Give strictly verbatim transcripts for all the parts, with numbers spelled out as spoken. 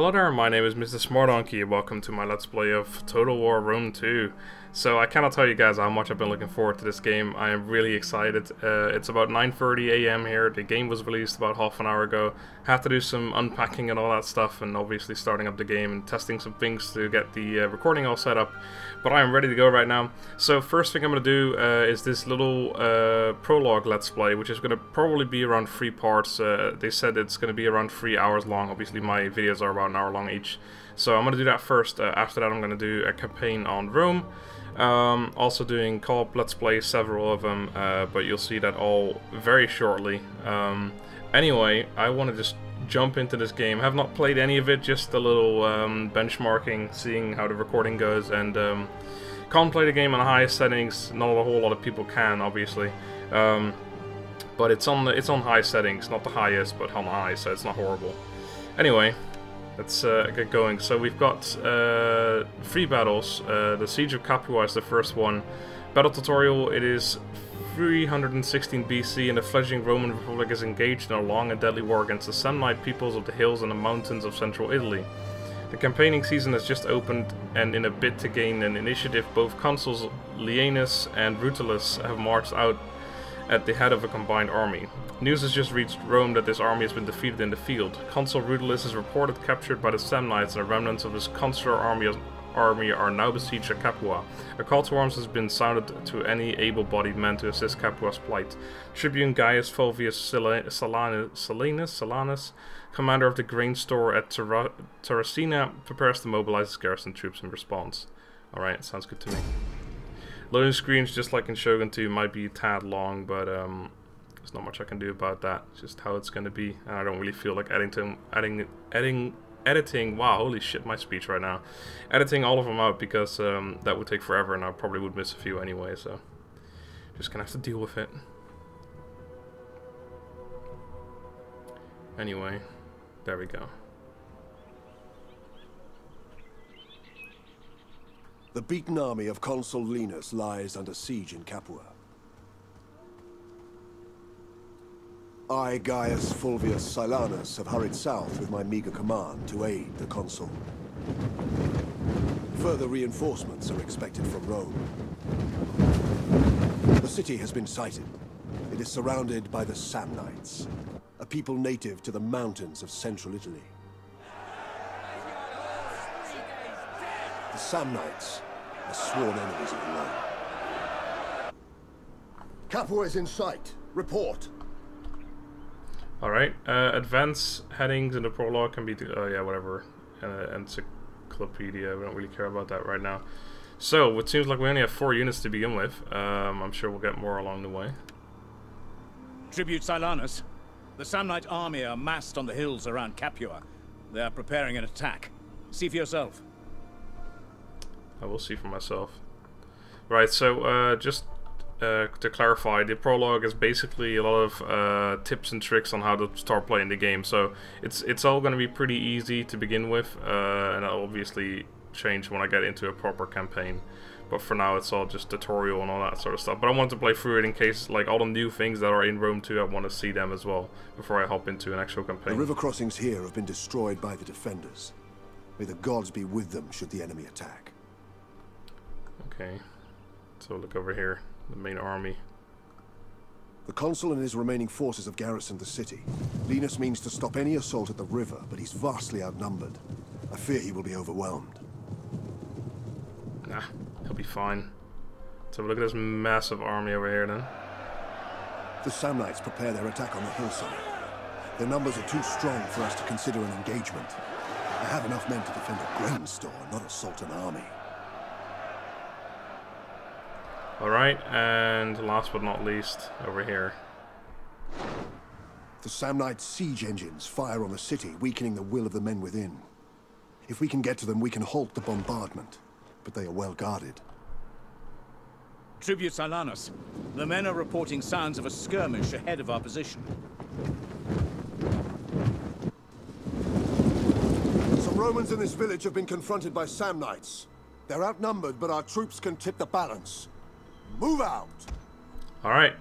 Hello there, my name is MrSmartDonkey, welcome to my Let's Play of Total War Rome two. So I cannot tell you guys how much I've been looking forward to this game. I am really excited. Uh, it's about nine thirty a m here. The game was released about half an hour ago. Had to do some unpacking and all that stuff, and obviously starting up the game and testing some things to get the uh, recording all set up. But I am ready to go right now. So first thing I'm going to do uh, is this little uh, prologue Let's Play, which is going to probably be around three parts. Uh, they said it's going to be around three hours long. Obviously my videos are about an hour long each, so I'm gonna do that first. Uh, after that I'm gonna do a campaign on Rome, um, also doing co-op Let's Play, several of them, uh, but you'll see that all very shortly. Um, anyway, I want to just jump into this game. Have not played any of it, just a little um, benchmarking, seeing how the recording goes, and um, can't play the game on high settings. Not a whole lot of people can, obviously, um, but it's on the, it's on high settings, not the highest, but on high, so it's not horrible. Anyway, let's uh, get going. So we've got uh, three battles. Uh, the Siege of Capua is the first one. Battle tutorial, it is three hundred sixteen B C and the fledgling Roman Republic is engaged in a long and deadly war against the Samnite peoples of the hills and the mountains of central Italy. The campaigning season has just opened, and in a bid to gain an initiative, both consuls Lianus and Rutilus have marched out at the head of a combined army. News has just reached Rome that this army has been defeated in the field. Consul Rutilus is reported captured by the Samnites, and the remnants of his consular army, army are now besieged at Capua. A call to arms has been sounded to any able-bodied men to assist Capua's plight. Tribune Gaius Fulvius Silanus, commander of the grain store at Terracina, prepares to mobilize his garrison troops in response. Alright, sounds good to me. Loading screens, just like in Shogun two, might be a tad long, but um, there's not much I can do about that. It's just how it's going to be, and I don't really feel like adding to, adding, adding, editing. Wow, holy shit, my speech right now. Editing all of them out, because um, that would take forever, and I probably would miss a few anyway. So, just gonna have to deal with it. Anyway, there we go. The beaten army of Consul Lianus lies under siege in Capua. I, Gaius Fulvius Silanus, have hurried south with my meager command to aid the consul. Further reinforcements are expected from Rome. The city has been sighted. It is surrounded by the Samnites, a people native to the mountains of central Italy. The Samnites are sworn enemies of Rome. Capua is in sight. Report. Alright, uh, advance headings in the prologue can be... Oh yeah, whatever. Uh, encyclopedia, we don't really care about that right now. So, it seems like we only have four units to begin with. Um, I'm sure we'll get more along the way. Tribune Silanus, the Samnite army are massed on the hills around Capua. They are preparing an attack. See for yourself. I will see for myself. Right, so uh, just uh, to clarify, the prologue is basically a lot of uh, tips and tricks on how to start playing the game. So it's it's all going to be pretty easy to begin with, uh, and that'll obviously change when I get into a proper campaign. But for now, it's all just tutorial and all that sort of stuff. But I wanted to play through it in case, like, all the new things that are in Rome two, I want to see them as well before I hop into an actual campaign. The river crossings here have been destroyed by the defenders. May the gods be with them should the enemy attack. Okay, so look over here, the main army. The consul and his remaining forces have garrisoned the city. Lianus means to stop any assault at the river, but he's vastly outnumbered. I fear he will be overwhelmed. Nah, he'll be fine. So look at this massive army over here then. The Samnites prepare their attack on the hillside. Their numbers are too strong for us to consider an engagement. I have enough men to defend a grain store, not assault an army. Alright, and last but not least, over here. The Samnite siege engines fire on the city, weakening the will of the men within. If we can get to them, we can halt the bombardment, but they are well guarded. Tribune Silanus, the men are reporting sounds of a skirmish ahead of our position. Some Romans in this village have been confronted by Samnites. They're outnumbered, but our troops can tip the balance. Move out! Alright,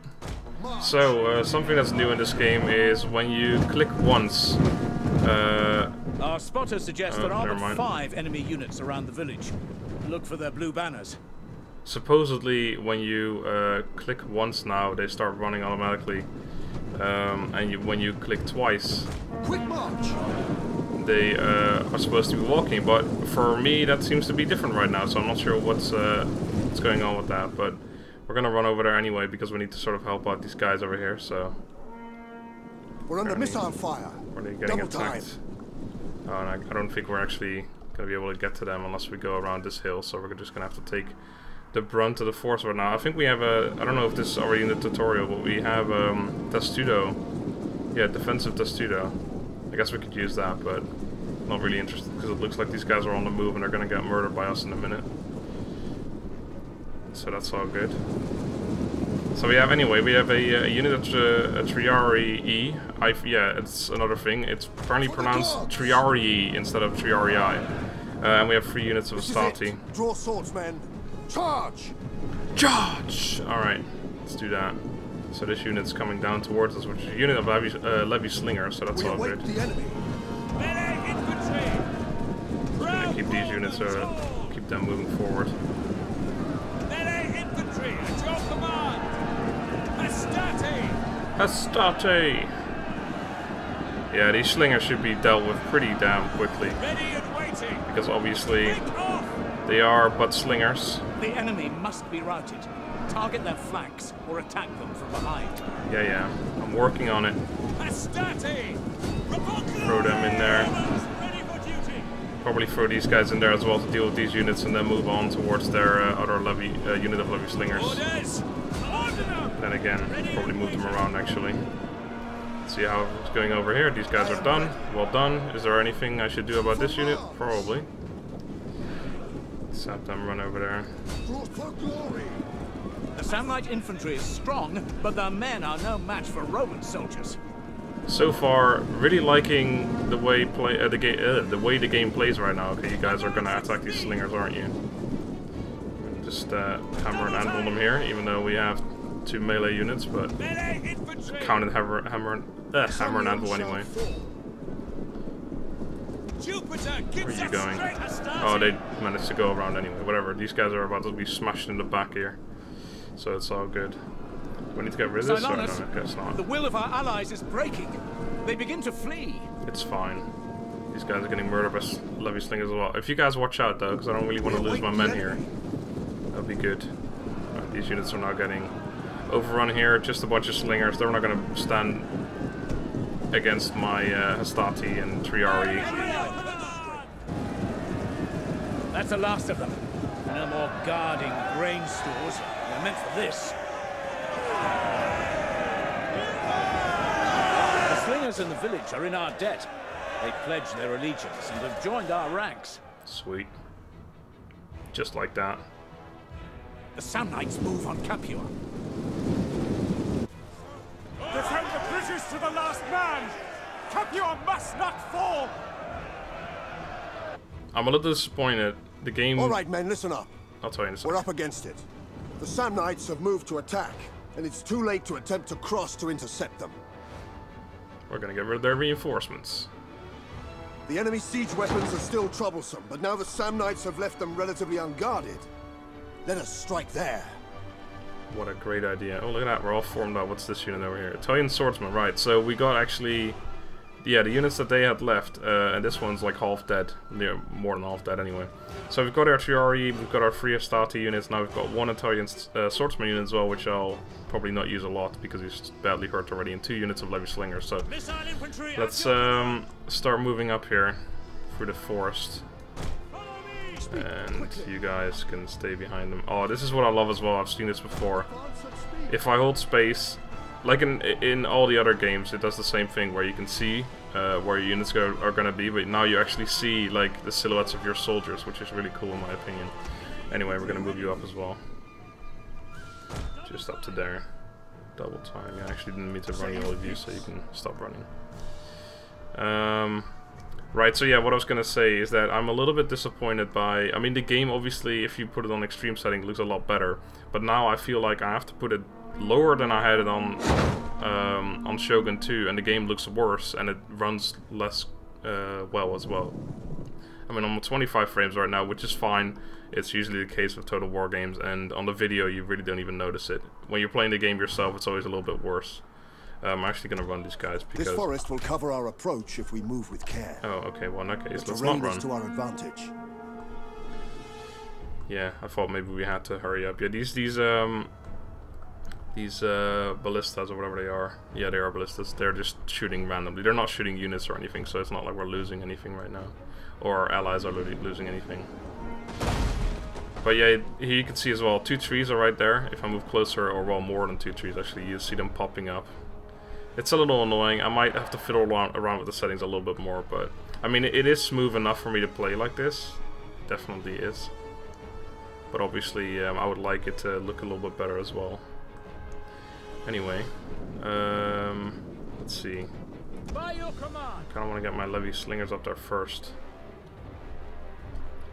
so uh, something that's new in this game is when you click once, Uh, Our spotter suggests uh, there are but five enemy units around the village. Look for their blue banners. Supposedly, when you uh, click once now, they start running automatically. Um, and you, when you click twice, quick march. They uh, are supposed to be walking, but for me that seems to be different right now, so I'm not sure what's, uh, what's going on with that, but we're gonna run over there anyway because we need to sort of help out these guys over here, so... We're under missile fire. Are they getting attacked? Oh, and I, I don't think we're actually gonna be able to get to them unless we go around this hill, so we're just gonna have to take the brunt of the force right now. I think we have a... I don't know if this is already in the tutorial, but we have um, Testudo. Yeah, defensive Testudo. I guess we could use that, but not really interested because it looks like these guys are on the move and they're gonna get murdered by us in a minute. So that's all good. So we have anyway, we have a, a unit of uh, a Triarii. I've, yeah, it's another thing. It's apparently pronounced Triarii instead of Triarii. Uh, and we have three units of Hastati. Draw swords, men. Charge! Charge! Alright, let's do that. So this unit's coming down towards us, which is a unit of Levy, uh, Levy Slinger, so that's we all good. The enemy. Yeah, keep these units, uh, keep them moving forward. Infantry, at your command! Hastati! Hastati! Yeah, these slingers should be dealt with pretty damn quickly. Ready and waiting. Because obviously, they are but slingers. The enemy must be routed. Target their flanks or attack them from behind. Yeah, yeah. I'm working on it. Hastati! Throw them in there. Probably throw these guys in there as well to deal with these units and then move on towards their uh, other levy, uh, unit of levy slingers. Orders. Then again, probably move them around actually. Let's see how it's going over here. These guys are done. Well done. Is there anything I should do about this unit? Probably. Let's have them run over there. The Samnite infantry is strong, but their men are no match for Roman soldiers. So far, really liking the way play uh, the game uh, the way the game plays right now. Okay, you guys are gonna attack these slingers, aren't you? Just uh, hammer and anvil them here, even though we have two melee units, but count and hammer hammer uh, hammer and anvil anyway. Where are you going? Oh, they managed to go around anyway. Whatever. These guys are about to be smashed in the back here. So it's all good. We need to get rid of this? Or I don't know, I guess not. The will of our allies is breaking. They begin to flee. It's fine. These guys are getting murdered by levy slingers as well. If you guys watch out though, because I don't really want to lose my men here. That'll be good. Right, these units are now getting overrun here. Just a bunch of slingers. They're not going to stand against my uh, Hastati and Triarii. That's the last of them. No more guarding grain stores. They're meant for this. The slingers in the village are in our debt. They pledged their allegiance and have joined our ranks. Sweet. Just like that. The Samnites move on Capua. Defend the British to the last man! Capua must not fall! I'm a little disappointed. The game... Alright men, listen up. I'll tell you in a second. We're up against it. The Samnites have moved to attack, and it's too late to attempt to cross to intercept them. We're gonna get rid of their reinforcements. The enemy siege weapons are still troublesome, but now the Samnites have left them relatively unguarded. Let us strike there. What a great idea. Oh, look at that. We're all formed up. What's this unit over here? Italian swordsman, right. So we got actually... Yeah, the units that they had left, uh, and this one's like half dead. Yeah, more than half dead anyway. So we've got our Triarii, we've got our three Hastati units, now we've got one Italian uh, swordsman unit as well, which I'll probably not use a lot because he's badly hurt already, and two units of levy slingers. So let's um, start moving up here through the forest. And you guys can stay behind them. Oh, this is what I love as well, I've seen this before. If I hold space... Like in in all the other games, it does the same thing where you can see uh, where your units go, are going to be, but now you actually see like the silhouettes of your soldiers, which is really cool in my opinion. Anyway, we're going to move you up as well. Just up to there. Double time. I actually didn't mean to run all of you, so you can stop running. Um, right, so yeah, what I was going to say is that I'm a little bit disappointed by... I mean, the game obviously, if you put it on extreme setting, looks a lot better, but now I feel like I have to put it lower than I had it on um, on Shogun two, and the game looks worse and it runs less uh, well as well. I mean, I'm on twenty-five frames right now, which is fine. It's usually the case with Total War games, and on the video you really don't even notice it. When you're playing the game yourself, it's always a little bit worse. I'm actually going to run these guys because... This forest will cover our approach if we move with care. Oh, okay, well in that case, let's not run. To our advantage. Yeah, I thought maybe we had to hurry up. Yeah, these, these, um... These, uh, ballistas or whatever they are. Yeah, they are ballistas. They're just shooting randomly. They're not shooting units or anything, so it's not like we're losing anything right now. Or our allies are losing anything. But yeah, here you can see as well, two trees are right there. If I move closer, or well, more than two trees actually, you see them popping up. It's a little annoying. I might have to fiddle around with the settings a little bit more, but... I mean, it is smooth enough for me to play like this. It definitely is. But obviously, um, I would like it to look a little bit better as well. Anyway, um, let's see. By your command. I kind of want to get my levy slingers up there first.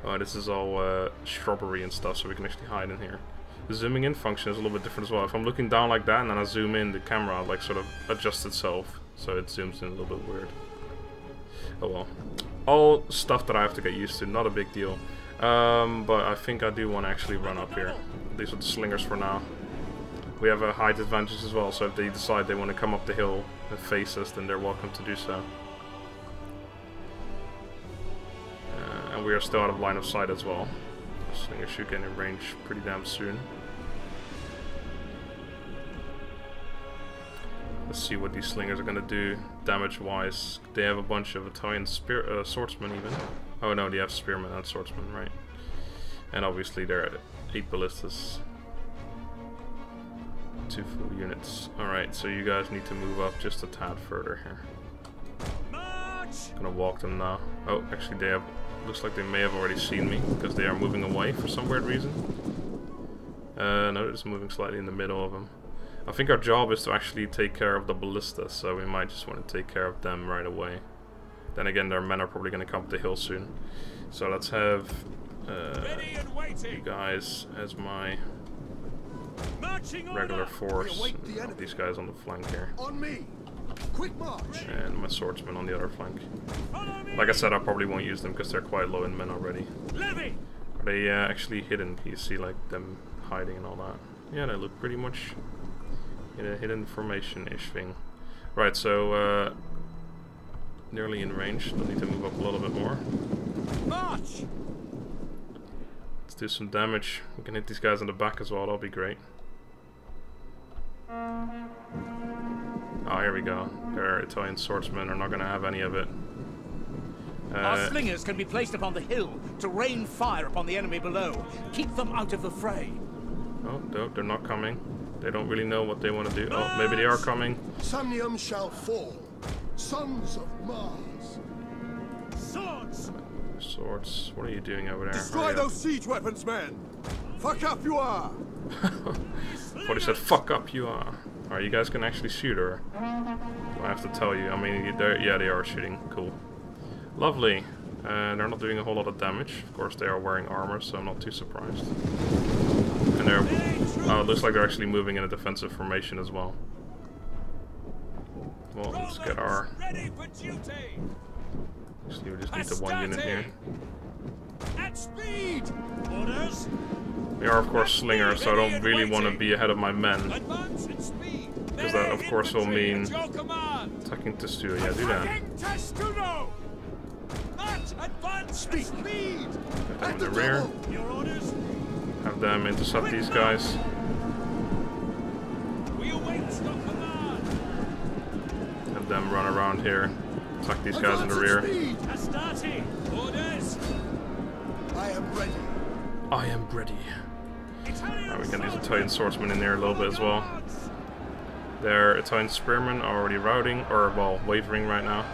Oh, this is all uh, shrubbery and stuff, so we can actually hide in here. The zooming in function is a little bit different as well. If I'm looking down like that and then I zoom in, the camera like sort of adjusts itself, so it zooms in a little bit weird. Oh well, all stuff that I have to get used to. Not a big deal. Um, but I think I do want to actually run up here. These are the slingers for now. We have a height advantage as well, so if they decide they want to come up the hill and face us, then they're welcome to do so. Uh, and we are still out of line of sight as well. Slingers should get in range pretty damn soon. Let's see what these slingers are going to do damage-wise. They have a bunch of Italian spear uh, swordsmen even. Oh no, they have spearmen and swordsmen, right. And obviously they're at eight ballistas. Two full units. Alright, so you guys need to move up just a tad further here. I'm gonna walk them now. Oh, actually they have... Looks like they may have already seen me, because they are moving away for some weird reason. Uh, no, they're just moving slightly in the middle of them. I think our job is to actually take care of the ballistas, so we might just want to take care of them right away. Then again, their men are probably gonna come up the hill soon. So let's have... Uh, you guys as my... regular force. And these guys on the flank here. On me. Quick march. And my swordsmen on the other flank. Like I said, I probably won't use them because they're quite low in men already. Levy. Are they uh, actually hidden? You see like them hiding and all that. Yeah, they look pretty much in a hidden formation-ish thing. Right, so uh, nearly in range. They'll need to move up a little bit more. March. Let's do some damage. We can hit these guys in the back as well. That'll be great. Oh, here we go. Their Italian swordsmen are not going to have any of it. Uh, Our slingers can be placed upon the hill to rain fire upon the enemy below. Keep them out of the fray. Oh, no, they're not coming. They don't really know what they want to do. Oh, maybe they are coming. Samnium shall fall. Sons of Mars. Swords. Swords. What are you doing over there? Destroy those siege weapons, man. Fuck up you are. What he said, fuck up you are. Alright, you guys can actually shoot her. I have to tell you. I mean, yeah, they are shooting. Cool. Lovely. Uh, they're not doing a whole lot of damage. Of course, they are wearing armor, so I'm not too surprised. And they're... Oh, it looks like they're actually moving in a defensive formation as well. Well, let's get our... Actually, we just need the one unit here. At speed! Orders! We are, of course, slingers, so I don't really want to be ahead of my men. Because that, of course, will mean attacking Testudo. Yeah, do that. Speed. Get them in the rear. Have them intercept these guys. Have them run around here. Attack these guys in the rear. I am ready. I am ready. Right, we can use Italian swordsmen in there a little bit as well. Their Italian spearmen are already routing, or well, wavering right now.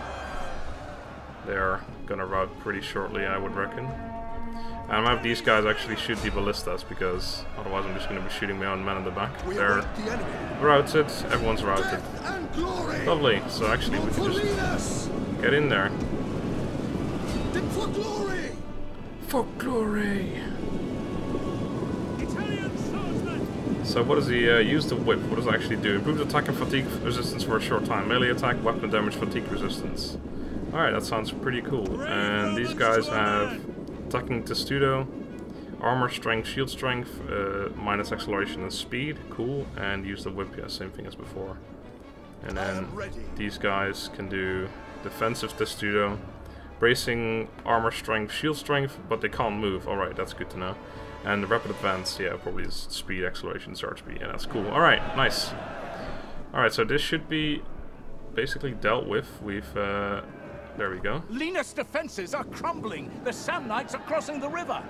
They're gonna rout pretty shortly, I would reckon. And I'm gonna have these guys actually shoot the ballistas, because otherwise I'm just gonna be shooting my own men in the back. They're routed, everyone's routed. Lovely, so actually we can just get in there. For glory! For glory! So what does he uh, use the whip? What does it actually do? Improves attack and fatigue resistance for a short time. Melee attack, weapon damage, fatigue resistance. Alright, that sounds pretty cool. And these guys have attacking Testudo, armor strength, shield strength, uh, minus acceleration and speed. Cool. And use the whip, yeah, same thing as before. And then these guys can do defensive Testudo, bracing, armor strength, shield strength, but they can't move. Alright, that's good to know. And the rapid advance, yeah, probably is speed, acceleration, surge speed. Yeah, that's cool. Alright, nice. Alright, so this should be basically dealt with. We've, uh, there we go. Linus' defenses are crumbling. The Samnites are crossing the river.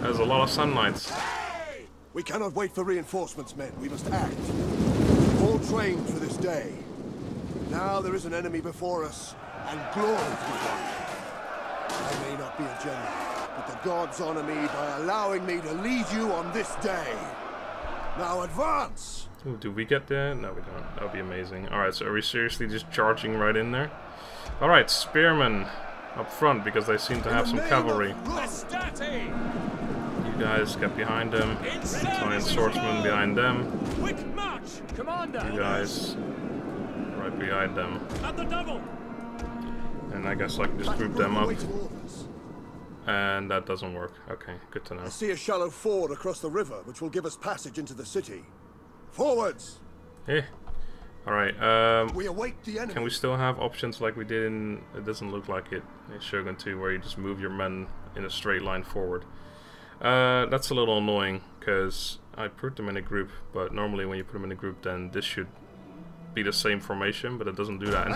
There's a lot of Samnites. Hey! We cannot wait for reinforcements, men. We must act. All trained for this day. Now there is an enemy before us, and glory to one. I may not be a general, but the gods honor me by allowing me to lead you on this day. Now advance! Ooh, do we get there? No, we don't. That would be amazing. Alright, so are we seriously just charging right in there? Alright, spearmen up front, because they seem to have some cavalry. You guys get behind them. Italian swordsmen behind them. You guys... right behind them. And I guess I can just group them up. And that doesn't work. Okay, good to know. I see a shallow ford across the river, which will give us passage into the city. Forwards! Yeah. Alright, um... we await the enemy. Can we still have options like we did in... it doesn't look like it in Shogun two, where you just move your men in a straight line forward. Uh, that's a little annoying, because I put them in a group, but normally when you put them in a group, then this should be the same formation, but it doesn't do that in,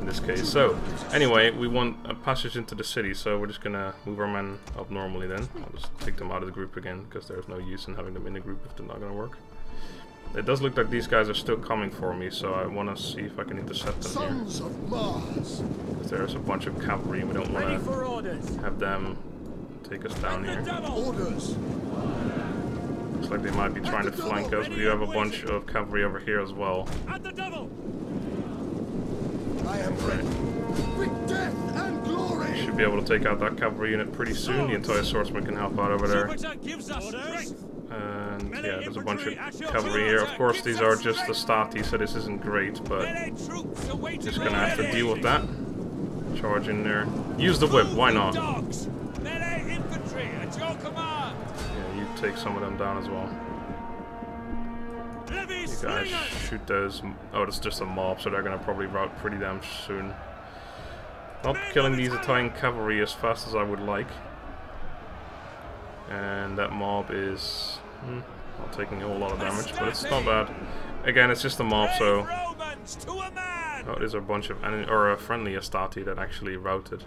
in this case. So anyway, we want a passage into the city, so we're just gonna move our men up normally. Then I'll just take them out of the group again, because there's no use in having them in the group if they're not gonna work. It does look like these guys are still coming for me, so I want to see if I can intercept them here. Sons of Mars. Because there's a bunch of cavalry, and we don't want to have them take us down here. Orders. Looks like they might be trying to flank us, but you have a bunch of cavalry over here as well. At the double. I am ready. With death and glory. We should be able to take out that cavalry unit pretty soon. The entire swordsman can help out over there. And yeah, there's a bunch of cavalry here. Of course, these are just Hastati, so this isn't great, but just gonna have to deal with that. Charge in there. Use the whip, why not? Yeah, you take some of them down as well. You guys shoot those. Oh, it's just a mob, so they're gonna probably rout pretty damn soon. Not killing these Italian cavalry as fast as I would like. And that mob is hmm, not taking a whole lot of damage, but it's not bad. Again, it's just a mob, so... oh, there's a bunch of enemy, or a friendly Hastati that actually routed.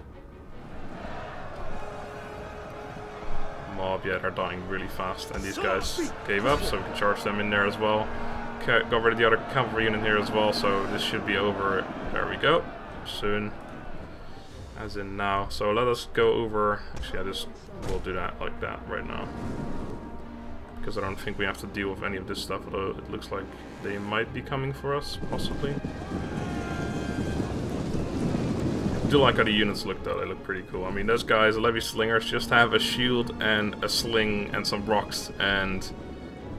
Mob, yeah, they're dying really fast, and these guys gave up, so we can charge them in there as well. Got rid of the other cavalry unit here as well, so this should be over. There we go. Soon. As in now. So let us go over. Actually, I just will do that like that right now, because I don't think we have to deal with any of this stuff. Although it looks like they might be coming for us, possibly. I do like how the units look, though. They look pretty cool. I mean, those guys, the levy slingers, just have a shield and a sling and some rocks, and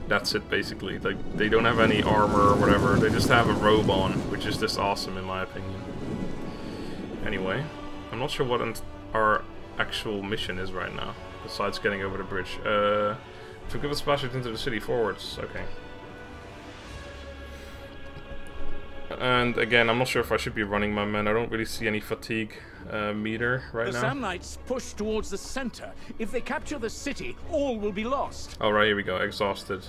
that's it basically. Like, they don't have any armor or whatever. They just have a robe on, which is just awesome in my opinion. Anyway. I'm not sure what our actual mission is right now, besides getting over the bridge. Uh, to give us passage into the city forwards, okay. And again, I'm not sure if I should be running my men. I don't really see any fatigue uh, meter right now. The Samnites push towards the center. If they capture the city, all will be lost. All right, here we go. Exhausted.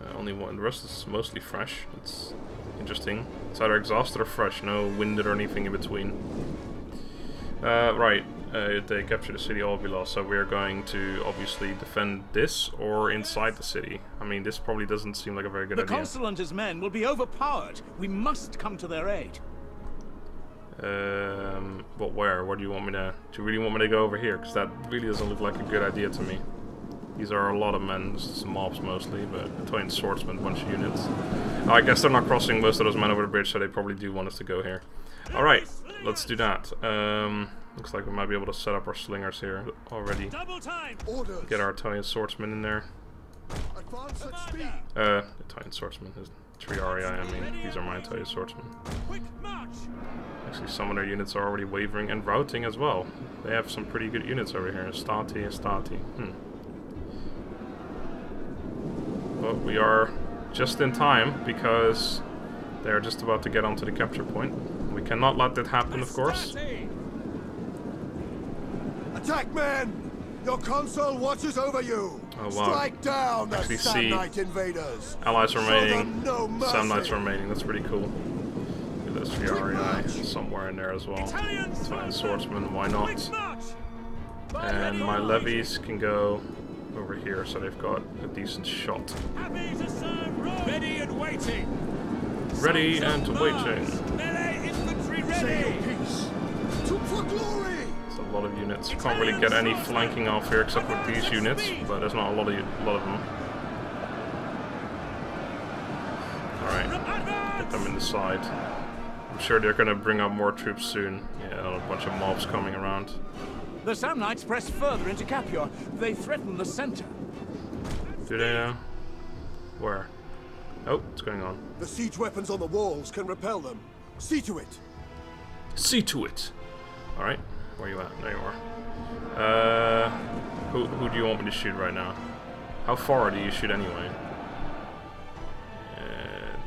Uh, only one. The rest is mostly fresh. It's interesting. It's either exhausted or fresh. No winded or anything in between. Uh, right, uh, if they capture the city, all will be lost, so we're going to obviously defend this or inside the city. I mean, this probably doesn't seem like a very good idea. The consul and his men will be overpowered. We must come to their aid. Um, but where? Where do you want me to... do you really want me to go over here? Because that really doesn't look like a good idea to me. These are a lot of men, some mobs mostly, but Italian swordsmen, a bunch of units. I guess they're not crossing most of those men over the bridge, so they probably do want us to go here. Alright, let's do that. Um, looks like we might be able to set up our slingers here already. Get our Italian swordsmen in there. Uh, Italian swordsmen, Triarii, I mean, these are my entire swordsmen. Actually, some of their units are already wavering and routing as well. They have some pretty good units over here. Hastati, Hastati. Hmm. But we are just in time because they are just about to get onto the capture point. We cannot let that happen, of course. Attack, men! Your consul watches over you. Oh, wow. Strike down the Samnite invaders. Allies remaining. No Samnites remaining. That's pretty cool. There's Triarii somewhere in there as well. Italian swordsman, why not? And my levies can go over here, so they've got a decent shot. Ready and waiting. Ready and waiting. A lot of units. Can't really get any flanking off here except with these units, but there's not a lot of a lot of them. All right, get them in the side. I'm sure they're going to bring up more troops soon. Yeah, a bunch of mobs coming around. The Samnites press further into Capua. They threaten the center. Do they now? Where? Oh, what's going on? The siege weapons on the walls can repel them. See to it. See to it. All right. Where you at? There you are. Uh, who, who do you want me to shoot right now? How far do you shoot anyway? Uh,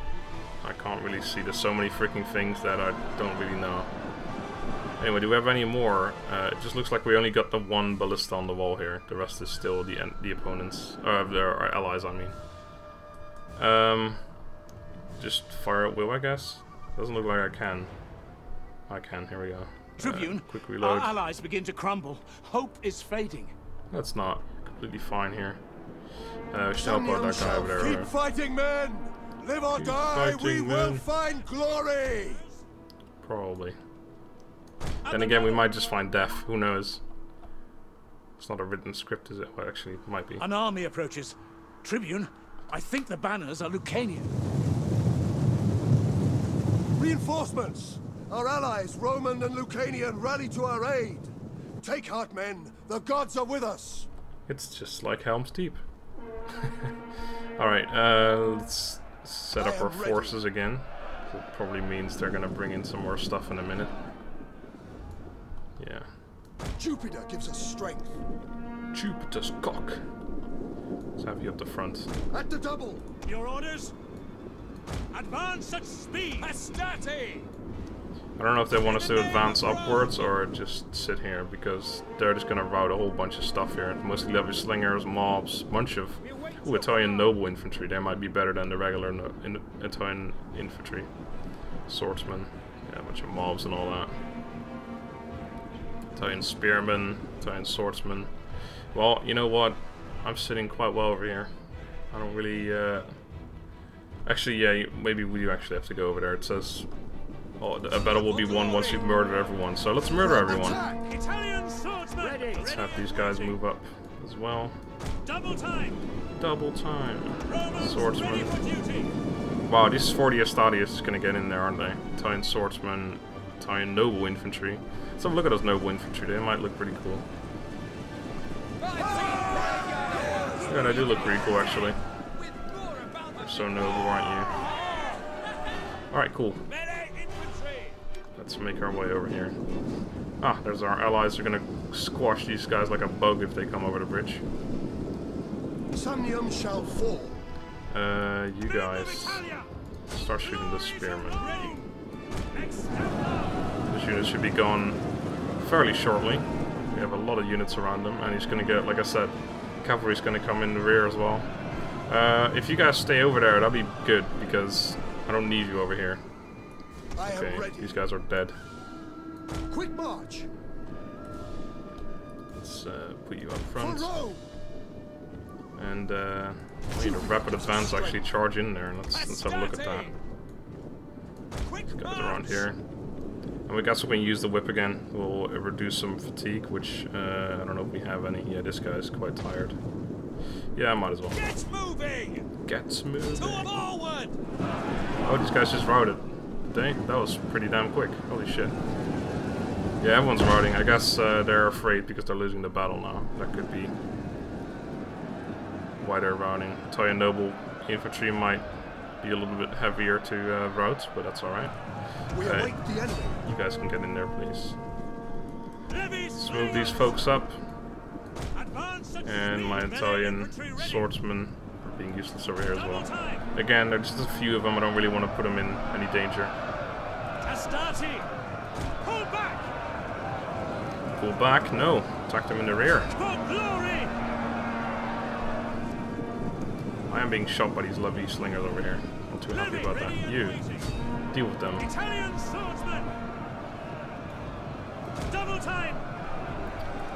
I can't really see. There's so many freaking things that I don't really know. Anyway, do we have any more? Uh, it just looks like we only got the one ballista on the wall here. The rest is still the the opponents, or their allies, I mean. Um, just fire at will, I guess. Doesn't look like I can. I can. Here we go. Tribune, uh, quick reload. Our allies begin to crumble. Hope is fading. That's not completely fine here. Uh, we should help out that guy over there. Keep fighting, men! Live or die, we will find glory! Probably. Then again, we might just find death. Who knows? It's not a written script, is it? Well, actually, it might be. An army approaches. Tribune, I think the banners are Lucanian. Reinforcements! Our allies, Roman and Lucanian, rally to our aid. Take heart, men. The gods are with us. It's just like Helm's Deep. All right, uh, let's set up our forces again. That probably means they're gonna bring in some more stuff in a minute. Yeah. Jupiter gives us strength. Jupiter's cock. Let's have you up the front. At the double. Your orders. Advance at speed. Hastati. I don't know if they want us to advance upwards or just sit here, because they're just gonna rout a whole bunch of stuff here. Mostly level slingers, mobs, bunch of ooh, Italian noble infantry. They might be better than the regular no in Italian infantry. Swordsmen, yeah, a bunch of mobs and all that. Italian spearmen, Italian swordsmen. Well, you know what? I'm sitting quite well over here. I don't really. Uh... Actually, yeah, maybe we do actually have to go over there. It says. Oh, a battle will be won once you've murdered everyone. So let's murder everyone. Let's have these guys move up as well. Double time. Double time. Swordsman. Wow, these forty Hastati is gonna get in there, aren't they? Italian swordsman, Italian noble infantry. Let's have a look at those noble infantry. They might look pretty cool. Yeah, they do look pretty cool actually. You're so noble, aren't you? All right, cool. Let's make our way over here. Ah, there's our allies. They're gonna squash these guys like a bug if they come over the bridge. Samnium shall fall. Uh, you guys start shooting the spearmen. This unit should be gone fairly shortly. We have a lot of units around them, and he's gonna get, like I said, cavalry's gonna come in the rear as well. Uh, if you guys stay over there, that'll be good because I don't need you over here. Okay, these guys are dead. Quick march. Let's uh, put you up front. And uh, we need a rapid advance, actually charge in there. Let's, let's have a look at that. These guys are around here. And we got something to use the whip again. We'll reduce some fatigue, which uh, I don't know if we have any. Yeah, this guy's quite tired. Yeah, I might as well. Get moving! Get moving! Forward! Oh, these guys just routed. Dang, that was pretty damn quick. Holy shit. Yeah, everyone's routing. I guess uh, they're afraid because they're losing the battle now. That could be why they're routing. Italian noble infantry might be a little bit heavier to uh, route, but that's all right. We okay. await the enemy. You guys can get in there, please. Let's move these folks up. And my Italian swordsmen are being useless over here as well. Again, there are just a few of them. I don't really want to put them in any danger. Pull back. Pull back? No. Attack them in the rear. I am being shot by these lovely slingers over here. Not too happy about that. You, deal with them.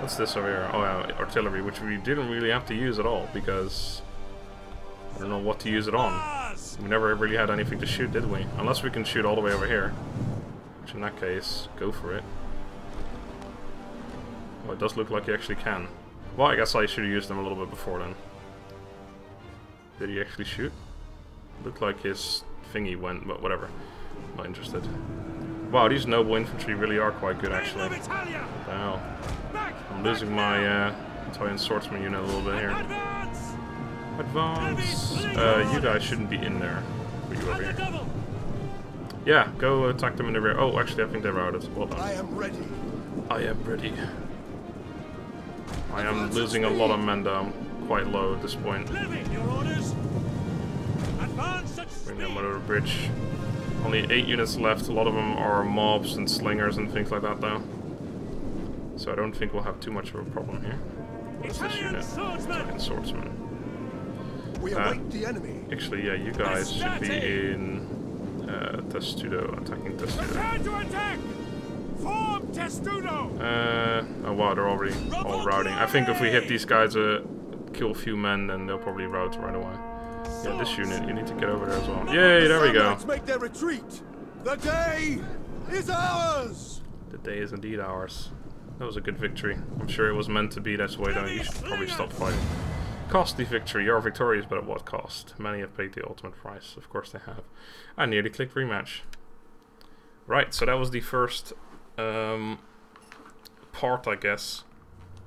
What's this over here? Oh yeah, artillery, which we didn't really have to use at all, because I don't know what to use it on. We never really had anything to shoot, did we? Unless we can shoot all the way over here. Which in that case, go for it. Well, it does look like you actually can. Well, I guess I should have used them a little bit before then. Did he actually shoot? Looked like his thingy went, but whatever. Not interested. Wow, these noble infantry really are quite good, actually. What the hell? I'm losing my uh, Italian swordsman unit a little bit here. Advance! Uh, you guys shouldn't be in there. But you over here. Yeah, go attack them in the rear. Oh, actually, I think they're routed. Well done. I am ready. I am ready. I am losing a lot of men down. Quite low at this point. Bring them over the bridge. Only eight units left. A lot of them are mobs and slingers and things like that, though. So I don't think we'll have too much of a problem here. What is this unit? Italian swordsman. We await the enemy. Actually, yeah, you guys should be in uh, Testudo, attacking Testudo. Prepare to attack! Form Testudo! Uh, oh wow, they're already all routing. I think if we hit these guys, uh. kill a few men, then they'll probably rout right away. Yeah, this unit, you need to get over there as well. Yay, there we go. Let's make their retreat. The day is ours. The day is indeed ours. That was a good victory. I'm sure it was meant to be. That's why though, you should probably stop fighting. Costly victory. You are victorious, but at what cost? Many have paid the ultimate price. Of course they have. I nearly clicked rematch. Right, so that was the first um, part, I guess.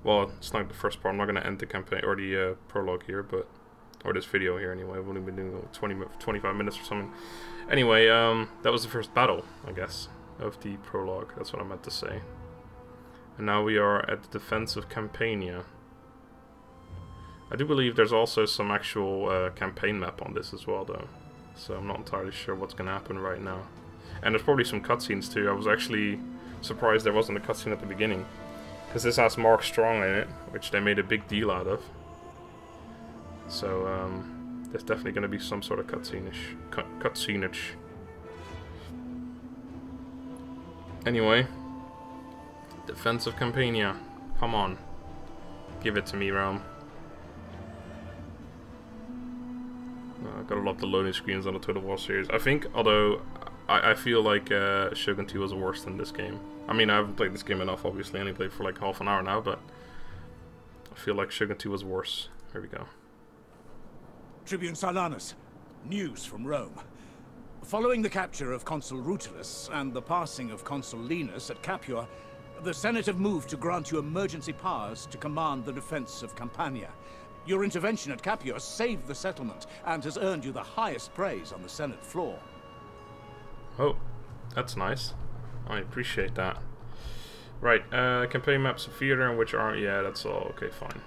Well, it's not the first part. I'm not going to end the campaign or the uh, prologue here, but or this video here anyway. I've only been doing like twenty, twenty-five minutes or something. Anyway, um, that was the first battle, I guess, of the prologue. That's what I meant to say. And now we are at the defense of Campania. I do believe there's also some actual uh, campaign map on this as well, though. So I'm not entirely sure what's going to happen right now. And there's probably some cutscenes too. I was actually surprised there wasn't a cutscene at the beginning. Because this has Mark Strong in it, which they made a big deal out of. So, um, there's definitely going to be some sort of cutscene-ish. Cutscene-ish. Anyway. Defense of Campania. Come on. Give it to me, Rome. Uh, got a lot of loading screens on the Total War series. I think, although... I feel like uh, Shogun two was worse than this game. I mean, I haven't played this game enough, obviously. I only played for like half an hour now, but I feel like Shogun two was worse. Here we go. Tribune Silanus, news from Rome. Following the capture of Consul Rutilus and the passing of Consul Lianus at Capua, the Senate have moved to grant you emergency powers to command the defense of Campania. Your intervention at Capua saved the settlement and has earned you the highest praise on the Senate floor. Oh, that's nice. I appreciate that. Right, uh, campaign maps of theater in which are yeah, that's all. Okay, fine.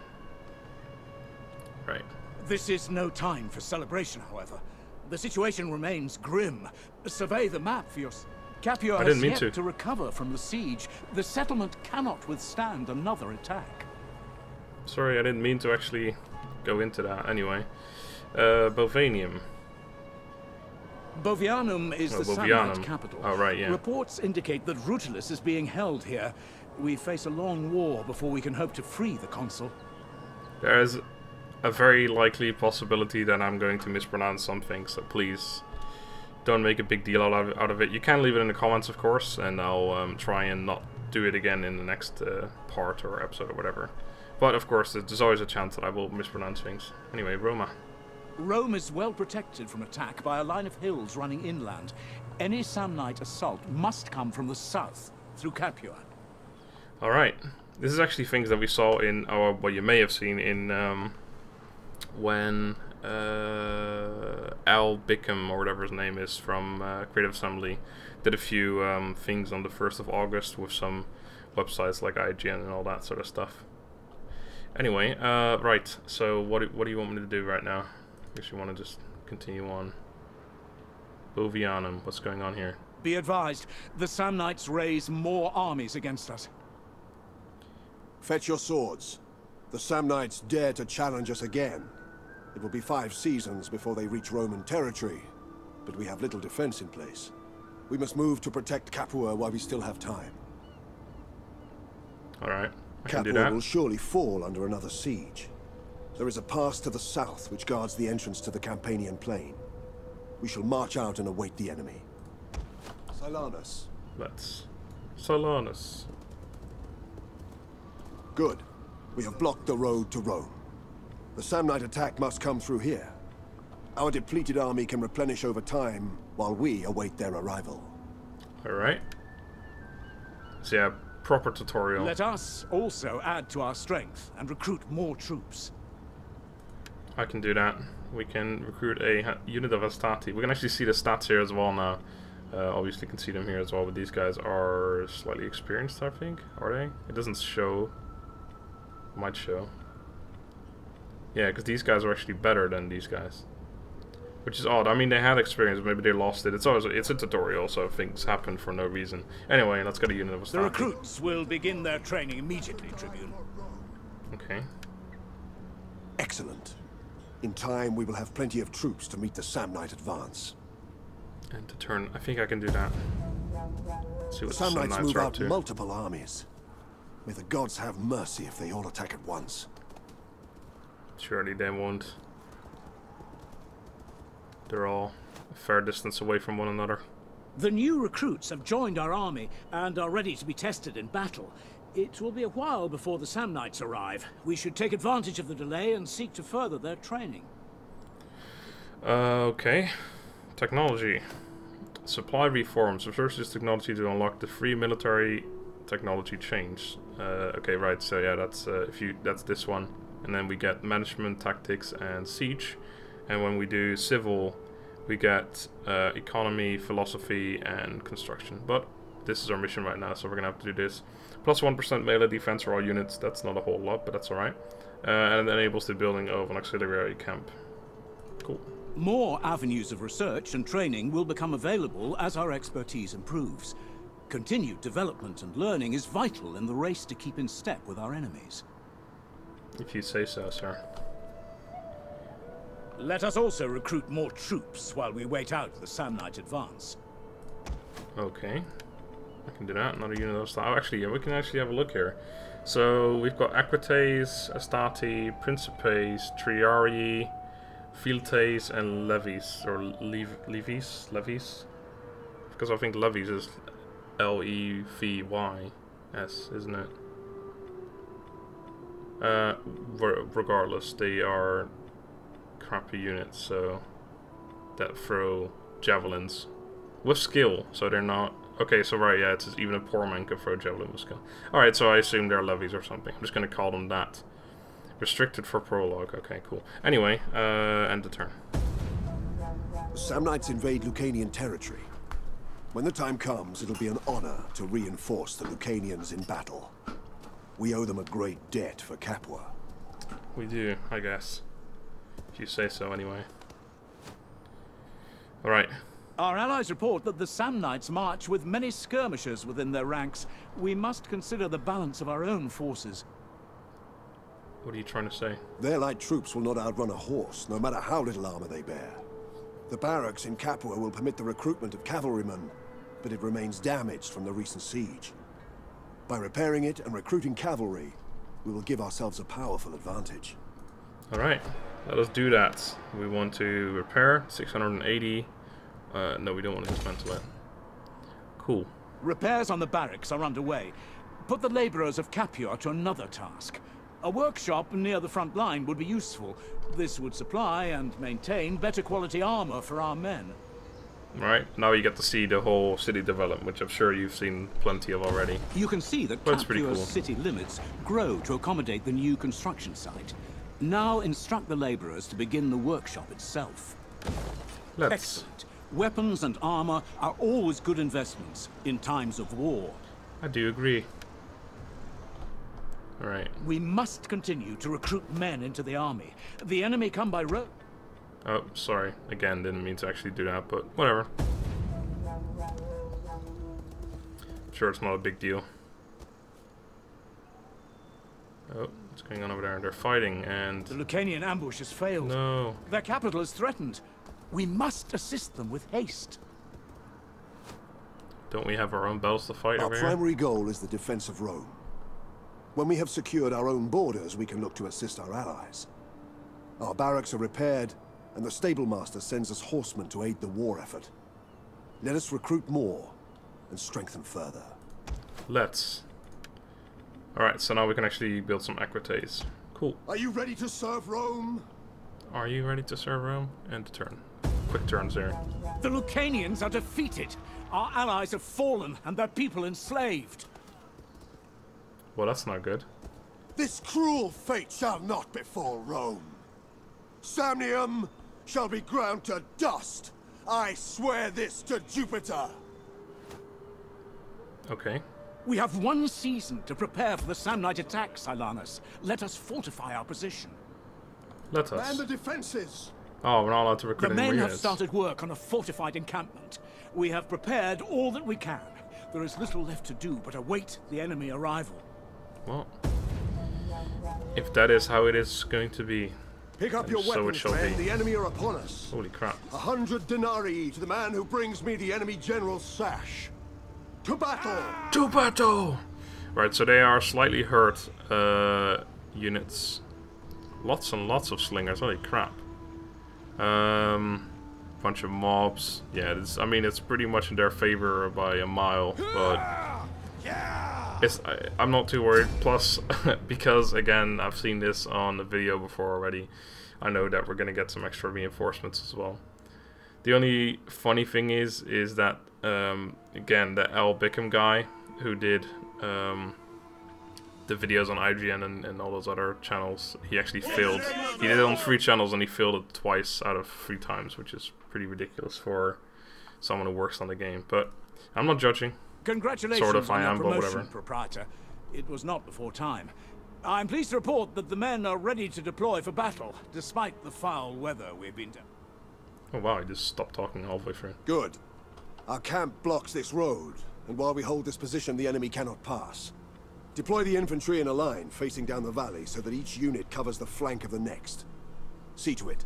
Right. This is no time for celebration, however. The situation remains grim. Survey the map for your... Capua has yet to. to recover from the siege. The settlement cannot withstand another attack. Sorry, I didn't mean to actually go into that. Anyway, uh, Bovianum. Bovianum is oh, the Samnite capital. Oh, right, yeah. Reports indicate that Rutilus is being held here. We face a long war before we can hope to free the consul. There is a very likely possibility that I'm going to mispronounce something, so please don't make a big deal out of, out of it. You can leave it in the comments, of course, and I'll um, try and not do it again in the next uh, part or episode or whatever. But, of course, there's always a chance that I will mispronounce things. Anyway, Roma. Rome is well protected from attack by a line of hills running inland. Any Samnite assault must come from the south, through Capua. Alright. This is actually things that we saw in, or what you may have seen in, um, when uh, Al Bickham, or whatever his name is, from uh, Creative Assembly, did a few um, things on the first of August with some websites like I G N and all that sort of stuff. Anyway, uh, right, so what, what do you want me to do right now? I guess you want to just continue on. Bovianum, what's going on here? Be advised, the Samnites raise more armies against us. Fetch your swords. The Samnites dare to challenge us again. It will be five seasons before they reach Roman territory, but we have little defense in place. We must move to protect Capua while we still have time. All right, I can do that. Capua will surely fall under another siege. There is a pass to the south which guards the entrance to the Campanian plain. We shall march out and await the enemy. Silanus. Let's. Silanus. Good. We have blocked the road to Rome. The Samnite attack must come through here. Our depleted army can replenish over time while we await their arrival. Alright. So yeah, proper tutorial. Let us also add to our strength and recruit more troops. I can do that. We can recruit a unit of Hastati. We can actually see the stats here as well now. Uh, obviously can see them here as well, but these guys are slightly experienced, I think. Are they? It doesn't show. It might show. Yeah, because these guys are actually better than these guys. Which is odd. I mean, they had experience, but maybe they lost it. It's always, it's a tutorial, so things happen for no reason. Anyway, let's get a unit of Hastati. The recruits will begin their training immediately, Tribune. Okay. Excellent. In time, we will have plenty of troops to meet the Samnite advance. And to turn, I think I can do that. Let's see what the Samnites move out to. Multiple armies. May the gods have mercy if they all attack at once. Surely they won't. They're all a fair distance away from one another. The new recruits have joined our army and are ready to be tested in battle. It will be a while before the Samnites arrive. We should take advantage of the delay and seek to further their training. Uh, okay. Technology. Supply reforms. Research this technology to unlock the free military technology change. Uh, okay, right. So yeah, that's uh, if you that's this one, and then we get management, tactics, and siege. And when we do civil, we get uh, economy, philosophy, and construction. But this is our mission right now, so we're gonna have to do this. Plus one percent melee defense for all units. That's not a whole lot, but that's alright. Uh, and it enables the building of an auxiliary camp. Cool. More avenues of research and training will become available as our expertise improves. Continued development and learning is vital in the race to keep in step with our enemies. If you say so, sir. Let us also recruit more troops while we wait out the Samnite advance. Okay. I can do that, another unit of style. Actually, yeah, we can actually have a look here. So, we've got Equites, Hastati, Principes, Triarii, Filtes, and Levies. Or Lev Levies? Levies? Because I think Levies is L E V Y S, isn't it? Uh, re regardless, they are crappy units, so that throw javelins. With skill, so they're not... Okay, so right, yeah, it's even a poor man can throw javelin with skill. Alright, so I assume they're levies or something. I'm just going to call them that. Restricted for prologue. Okay, cool. Anyway, uh, end the turn. The Samnites invade Lucanian territory. When the time comes, it'll be an honor to reinforce the Lucanians in battle. We owe them a great debt for Capua. We do, I guess. If you say so, anyway. Alright. Our allies report that the Samnites march with many skirmishers within their ranks. We must consider the balance of our own forces. What are you trying to say? Their light troops will not outrun a horse, no matter how little armor they bear. The barracks in Capua will permit the recruitment of cavalrymen, but it remains damaged from the recent siege. By repairing it and recruiting cavalry, we will give ourselves a powerful advantage. Alright, let us do that. We want to repair six hundred eighty... Uh, no, we don't want to dismantle it. Cool. Repairs on the barracks are underway. Put the laborers of Capua to another task. A workshop near the front line would be useful. This would supply and maintain better quality armor for our men. Right, now you get to see the whole city develop, which I'm sure you've seen plenty of already. You can see that Capua's cool. city limits grow to accommodate the new construction site. Now instruct the laborers to begin the workshop itself. Let's. Excellent. Weapons and armor are always good investments in times of war. I do agree. All right. We must continue to recruit men into the army. The enemy come by road. Oh, sorry. Again, didn't mean to actually do that, but whatever. I'm sure it's not a big deal. Oh, what's going on over there? They're fighting, and the Lucanian ambush has failed. No. Their capital is threatened. We must assist them with haste. Don't we have our own battles to fight over here? Our primary goal is the defense of Rome. When we have secured our own borders, we can look to assist our allies. Our barracks are repaired, and the stablemaster sends us horsemen to aid the war effort. Let us recruit more and strengthen further. Let's. Alright, so now we can actually build some equites. Cool. Are you ready to serve Rome? Are you ready to serve Rome? And turn. Quick turns there. The Lucanians are defeated. Our allies have fallen and their people enslaved. Well, that's not good. This cruel fate shall not befall Rome. Samnium shall be ground to dust. I swear this to Jupiter. Okay. We have one season to prepare for the Samnite attack, Silanus. Let us fortify our position. Let us. And the defenses. Oh, we're not allowed to recruit any warriors. The men have started work on a fortified encampment. We have prepared all that we can. There is little left to do but await the enemy arrival. Well, if that is how it is going to be, pick up your weapons, so men. The enemy are upon us. Holy crap! A hundred denarii to the man who brings me the enemy general's sash. To battle! To battle! Right, so they are slightly hurt uh, units. Lots and lots of slingers. Holy crap! Um. Bunch of mobs. Yeah, this, I mean, it's pretty much in their favor by a mile, but it's, I, I'm not too worried. Plus, because again, I've seen this on the video before already, I know that we're gonna get some extra reinforcements as well. The only funny thing is, is that um, again, the Al Bickham guy who did um, the videos on I G N and, and all those other channels, he actually failed. He did it on three channels and he failed it twice out of three times, which is pretty ridiculous for someone who works on the game, but I'm not judging. Congratulations sort of on I am, promotion, but whatever. Proprietor. It was not before time. I'm pleased to report that the men are ready to deploy for battle, despite the foul weather we've been to. Oh wow, he just stopped talking halfway through. Good. Our camp blocks this road, and while we hold this position, the enemy cannot pass. Deploy the infantry in a line, facing down the valley, so that each unit covers the flank of the next. See to it.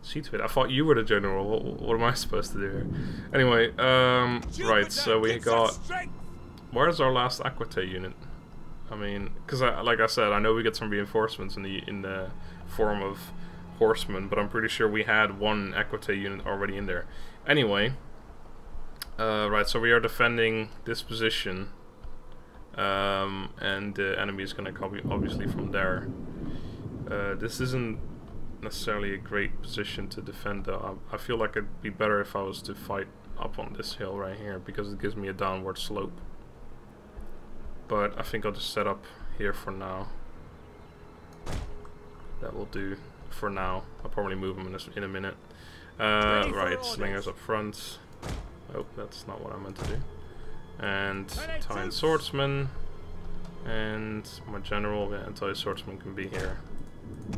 See to it. I thought you were the general. What, what am I supposed to do here? Anyway, um, right. So we got. Where's our last Equite unit? I mean, because I, like I said, I know we get some reinforcements in the in the form of horsemen, but I'm pretty sure we had one Equite unit already in there. Anyway, uh, right. So we are defending this position, um, and the enemy is going to copy obviously from there. Uh, this isn't necessarily a great position to defend though. I, I feel like it'd be better if I was to fight up on this hill right here because it gives me a downward slope. But I think I'll just set up here for now. That will do for now. I'll probably move them in a, in a minute. Uh, right, slingers up front. Oh, that's not what I meant to do. And Titan swordsman. And my general, yeah, anti swordsman can be here.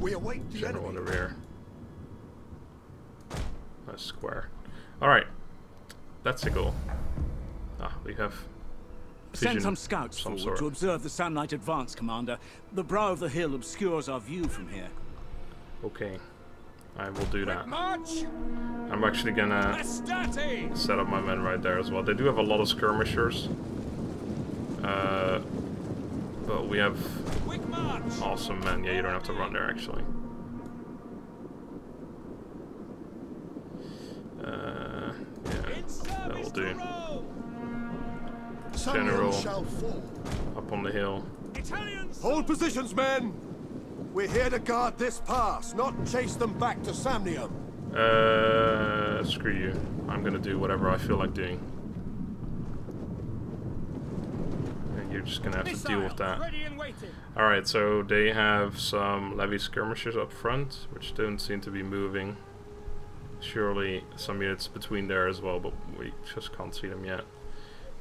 We await the general enemy. In the rear. Nice square. Alright. That's a goal. Ah, we have. Send some scouts some forward sort. to observe the Samnite advance, Commander. The brow of the hill obscures our view from here. Okay. I will do that. I'm actually gonna Hastati. set up my men right there as well. They do have a lot of skirmishers. Uh. But we have awesome men. Yeah, you don't have to run there actually. Uh, yeah, that will do. General up on the hill. Hold positions, men. We're here to guard this pass, not chase them back to Samnium. Uh, screw you. I'm gonna do whatever I feel like doing. you're just gonna have to deal with that. Alright, so they have some levy skirmishers up front, which don't seem to be moving. Surely some units between there as well, but we just can't see them yet.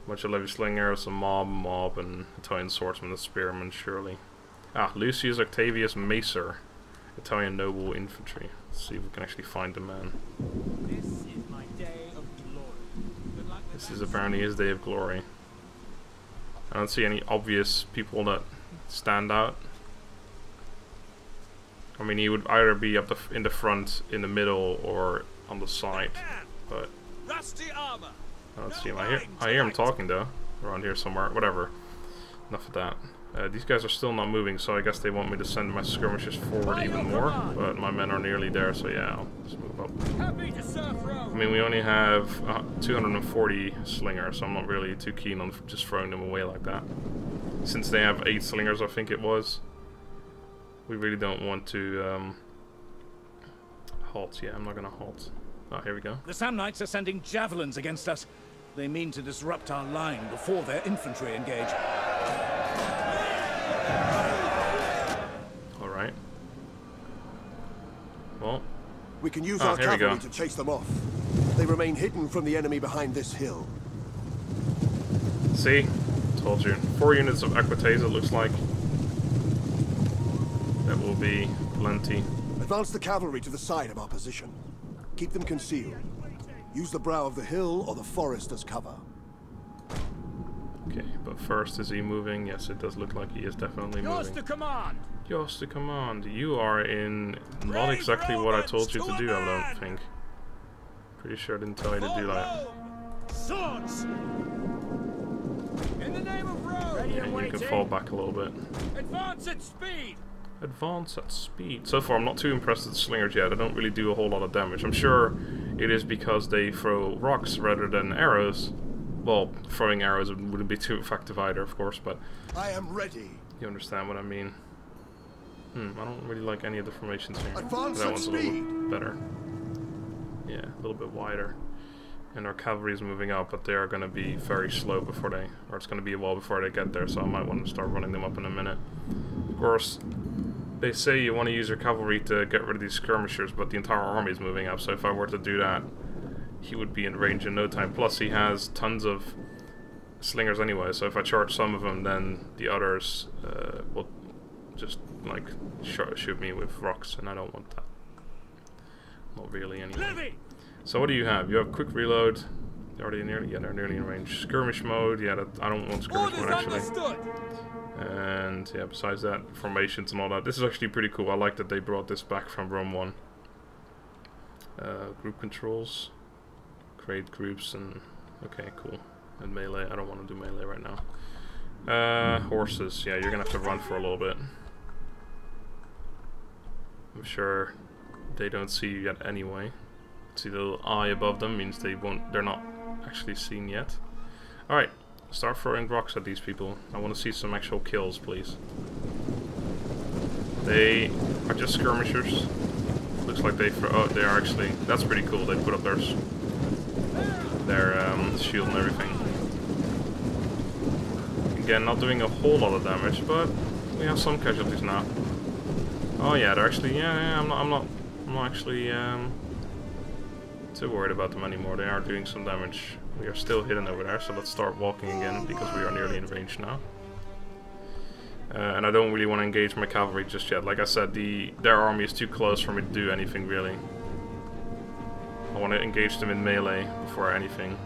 Bunch of levy slingers, a mob, mob, and Italian swordsman, the spearman, surely. Ah, Lucius Octavius Macer, Italian noble infantry. Let's see if we can actually find the man. This is my day of glory. Like this is apparently his day of glory. I don't see any obvious people that stand out. I mean, he would either be up the f in the front, in the middle, or on the side, but rusty armor. I don't see him. I hear, I hear him talking though, around here somewhere. Whatever. Enough of that. Uh, these guys are still not moving, so I guess they want me to send my skirmishers forward even more. But my men are nearly there, so yeah, I'll just move up. I mean, we only have uh, two hundred forty slingers, so I'm not really too keen on just throwing them away like that. Since they have eight slingers, I think it was. We really don't want to um, halt. Yeah, I'm not going to halt. Oh, here we go. The Samnites are sending javelins against us. They mean to disrupt our line before their infantry engage. Alright. Well. We can use ah, our cavalry to chase them off. They remain hidden from the enemy behind this hill. See? Told you. Four units of Equites, it looks like. That will be plenty. Advance the cavalry to the side of our position. Keep them concealed. Use the brow of the hill or the forest as cover. Okay, but first, is he moving? Yes, it does look like he is definitely moving. Yours to command! Yours to command. You are in not exactly what I told you to do, I don't think. Pretty sure I didn't tell you to do that. Swords! In the name of Rome! Yeah, you can fall back a little bit. Advance at speed! Advance at speed. So far I'm not too impressed with the slingers yet. They don't really do a whole lot of damage. I'm sure it is because they throw rocks rather than arrows. Well, throwing arrows wouldn't be too effective either, of course, but I am ready. You understand what I mean. Hmm, I don't really like any of the formations here. Advance that one's at speed. A little bit better. Yeah, a little bit wider. And our cavalry is moving up, but they are going to be very slow before they... Or it's going to be a while before they get there, so I might want to start running them up in a minute. Of course, they say you want to use your cavalry to get rid of these skirmishers, but the entire army is moving up, so if I were to do that, he would be in range in no time. Plus, he has tons of slingers anyway, so if I charge some of them, then the others uh, will just, like, sh shoot me with rocks, and I don't want that. Not really, anyway. So what do you have? You have quick reload. Are they nearly? Yeah, they're nearly in range. Skirmish mode. Yeah, that, I don't want skirmish mode actually. And yeah, besides that, formations and all that. This is actually pretty cool. I like that they brought this back from Rome one. Uh, group controls, create groups, and okay, cool. And melee. I don't want to do melee right now. Uh, horses. Yeah, you're gonna have to run for a little bit. I'm sure they don't see you yet anyway. See the little eye above them means they won't, they're not actually seen yet. Alright, start throwing rocks at these people. I want to see some actual kills, please. They are just skirmishers. Looks like they throw, oh, they are actually, that's pretty cool. They put up their, their um, shield and everything. Again, not doing a whole lot of damage, but we have some casualties now. Oh yeah, they're actually, yeah, yeah I'm not, I'm not, I'm not actually, um... too worried about them anymore. They are doing some damage. We are still hidden over there, so let's start walking again because we are nearly in range now. Uh, and I don't really want to engage my cavalry just yet. Like I said, the their army is too close for me to do anything really. I want to engage them in melee before anything.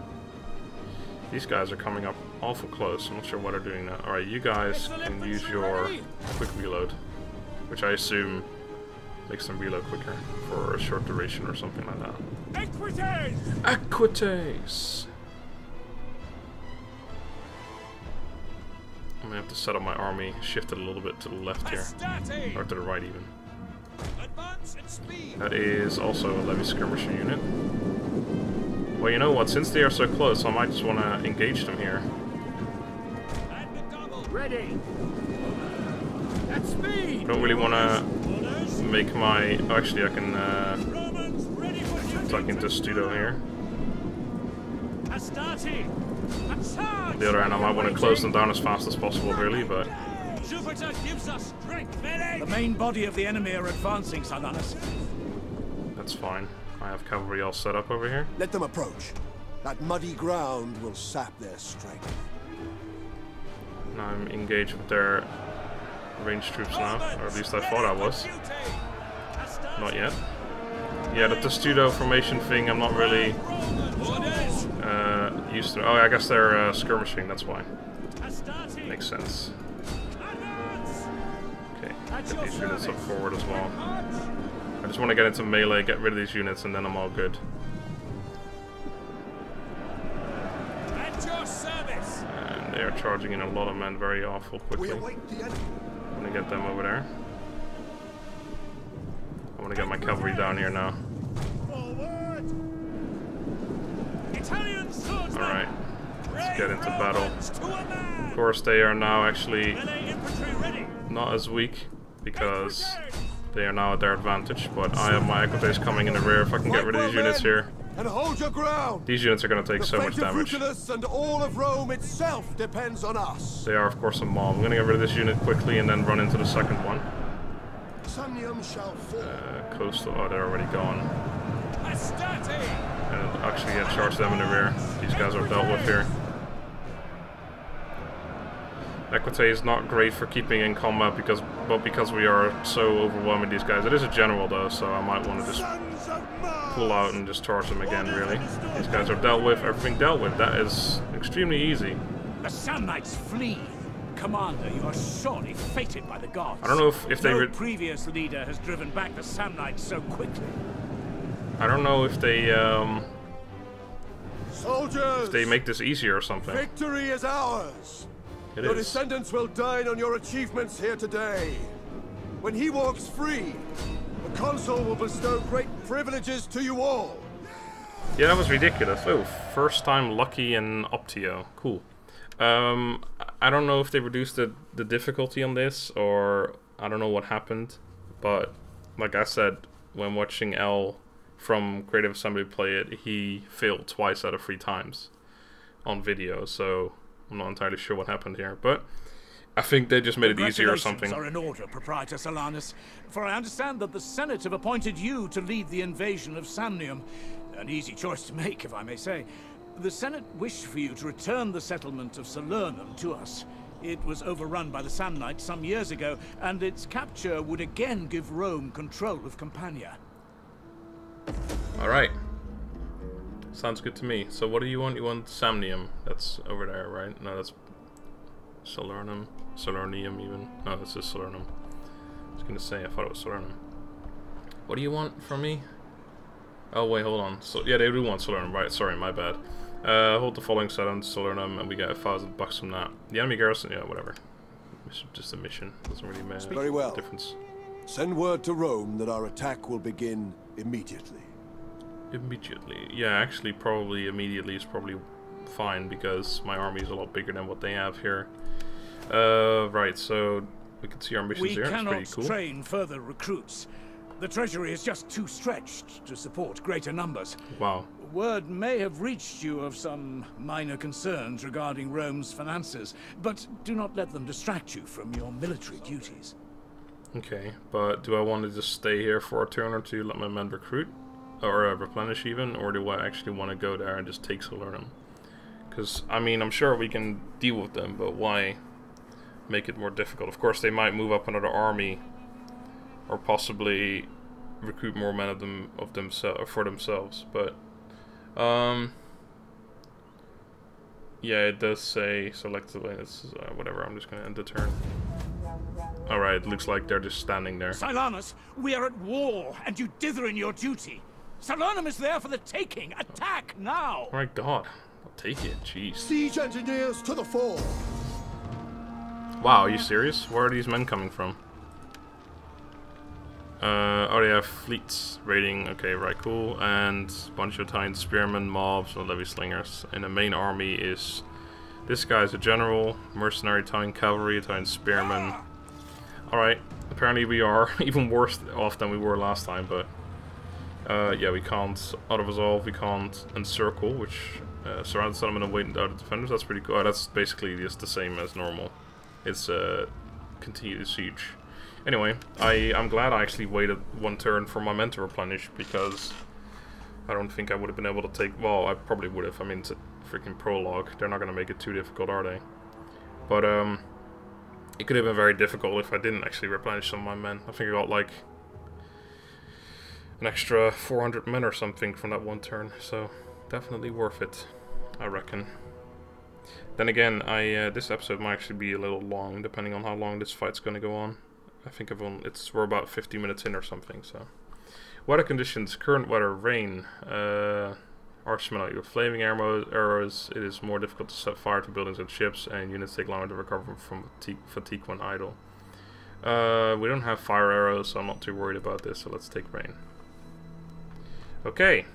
These guys are coming up awful close. I'm not sure why they're doing that. Alright, you guys can use your quick reload, which I assume makes them reload quicker for a short duration or something like that. Equites! Equites! I'm gonna have to set up my army, shift it a little bit to the left here. Hastati! Or to the right even. Advance at speed. That is also a levy skirmisher unit. Well, you know what, since they are so close, I might just want to engage them here. At the double. Ready! At speed! I don't really want to make my... Oh, actually, I can... Uh, Tuck into Testudo here. Hastati! On the other hand, I might want to close them down as fast as possible, really, but... Jupiter gives us strength, men! The main body of the enemy are advancing, Silanus. That's fine. I have cavalry all set up over here. Let them approach. That muddy ground will sap their strength. Now I'm engaged with their ranged troops now, or at least I thought I was. Not yet. Yeah, the Testudo formation thing, I'm not really uh, used to. Oh, I guess they're uh, skirmishing, that's why. Makes sense. Okay, get these units up forward as well. I just want to get into melee, get rid of these units, and then I'm all good. And they are charging in a lot of men very awful quickly. I'm going to get them over there. I want to get my cavalry down here now. Alright, let's get into battle. Of course, they are now actually not as weak because they are now at their advantage, but I have my Equites coming in the rear. If I can get rid of these units here, these units are going to take so much damage. They are, of course, a mob. I'm going to get rid of this unit quickly and then run into the second one. Uh, coastal, oh, they're already gone. And actually, yeah, charge them in the rear. These guys are dealt with here. Equite is not great for keeping in combat, because, but because we are so overwhelming these guys. It is a general though, so I might want to just pull out and just charge them again, really. These guys are dealt with, everything dealt with. That is extremely easy. The Samnites flee. Commander, you are surely fated by the gods. I don't know if, if they... No previous leader has driven back the Samnites so quickly. I don't know if they... Um, Soldiers, if they make this easier or something. Victory is ours. It your is. Descendants will dine on your achievements here today. When he walks free, the consul will bestow great privileges to you all. Yeah, that was ridiculous. Oh, first time lucky in Optio. Cool. Um, I don't know if they reduced the, the difficulty on this, or I don't know what happened, but like I said, when watching Al from Creative Assembly play it, he failed twice out of three times on video, so I'm not entirely sure what happened here, but I think they just made it easier or something. Congratulations are in order, Proprietor Silanus, for I understand that the Senate have appointed you to lead the invasion of Samnium, an easy choice to make, if I may say. The Senate wished for you to return the settlement of Salernum to us. It was overrun by the Samnites some years ago, and its capture would again give Rome control of Campania. Alright. Sounds good to me. So what do you want? You want Samnium. That's over there, right? No, that's Salernum. Salernium even. No, that's just Salernum. I was going to say, I thought it was Salernum. What do you want from me? Oh wait, hold on. So yeah, they do want Salernum, right? Sorry, my bad. Uh, hold the following set on Salernum, and we get a thousand bucks from that. The enemy garrison, yeah, whatever. It's just a mission. Doesn't really make very well. difference. Send word to Rome that our attack will begin immediately. Immediately, yeah. Actually, probably immediately is probably fine because my army is a lot bigger than what they have here. Uh, right. So we can see our missions we here. It's pretty cool. We cannot train further recruits. The treasury is just too stretched to support greater numbers. Wow. Word may have reached you of some minor concerns regarding Rome's finances, but do not let them distract you from your military duties. Okay, but do I want to just stay here for a turn or two, let my men recruit, or uh, replenish even, or do I actually want to go there and just take Salernum? Because, I mean, I'm sure we can deal with them, but why make it more difficult? Of course, they might move up another army, or possibly recruit more men of them of themselves for themselves, but um, yeah, it does say selectively. It's uh, whatever. I'm just gonna end the turn. All right, it looks like they're just standing there. Silanus, we are at war, and you dither in your duty. Salernum is there for the taking. Attack now! Oh my God, I'll take it. Jeez. Siege engineers to the fore. Wow, are you serious? Where are these men coming from? Uh, oh, they have fleets raiding. Okay, right, cool. And a bunch of Italian spearmen, mobs, or levy slingers. And the main army is this guy's a general, mercenary, Italian cavalry, Italian spearmen. All right. Apparently, we are even worse off than we were last time. But uh, yeah, we can't auto resolve. We can't encircle, which Uh, surround the settlement and wait out the defenders. That's pretty cool. Oh, that's basically just the same as normal. It's a uh, continued siege. Anyway, I, I'm glad I actually waited one turn for my men to replenish, because I don't think I would have been able to take... Well, I probably would have. I mean, it's a freaking prologue. They're not going to make it too difficult, are they? But, um... it could have been very difficult if I didn't actually replenish some of my men. I think I got, like... an extra four hundred men or something from that one turn, so... definitely worth it, I reckon. Then again, I uh, this episode might actually be a little long, depending on how long this fight's going to go on. I think I've only, it's we're about fifty minutes in or something. So, weather conditions: current weather, rain. Uh, Archimate with flaming arrows. It is more difficult to set fire to buildings and ships, and units take longer to recover from fatigue when idle. Uh, we don't have fire arrows, so I'm not too worried about this. So let's take rain. Okay.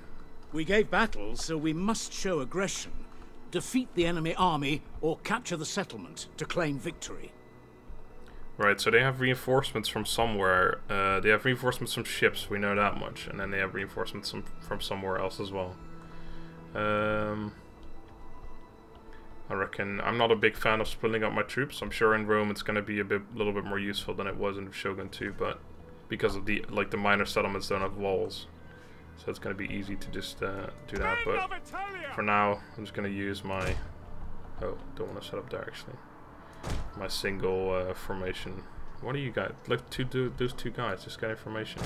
We gave battle, so we must show aggression. Defeat the enemy army or capture the settlement to claim victory. Right, so they have reinforcements from somewhere. Uh, they have reinforcements from ships, we know that much. And then they have reinforcements from, from somewhere else as well. Um, I reckon I'm not a big fan of splitting up my troops. I'm sure in Rome it's going to be a bit, little bit more useful than it was in Shogun two, but because of the like the minor settlements don't have walls, so it's going to be easy to just uh, do that. But for now, I'm just going to use my... Oh, don't want to set up there actually. My single uh, formation. What do you got? Look, two do those two guys just got information.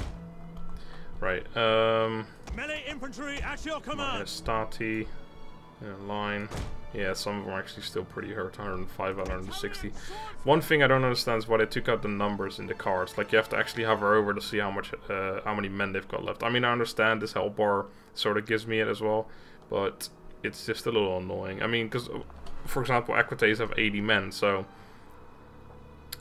Right. Um. Melee infantry at your command. Hastati in line. Yeah, some of them are actually still pretty hurt. one hundred five out of one hundred sixty. One thing I don't understand is why they took out the numbers in the cards. Like, you have to actually hover over to see how much, uh, how many men they've got left. I mean, I understand this help bar sort of gives me it as well, but it's just a little annoying. I mean, because. For example, Equites have eighty men, so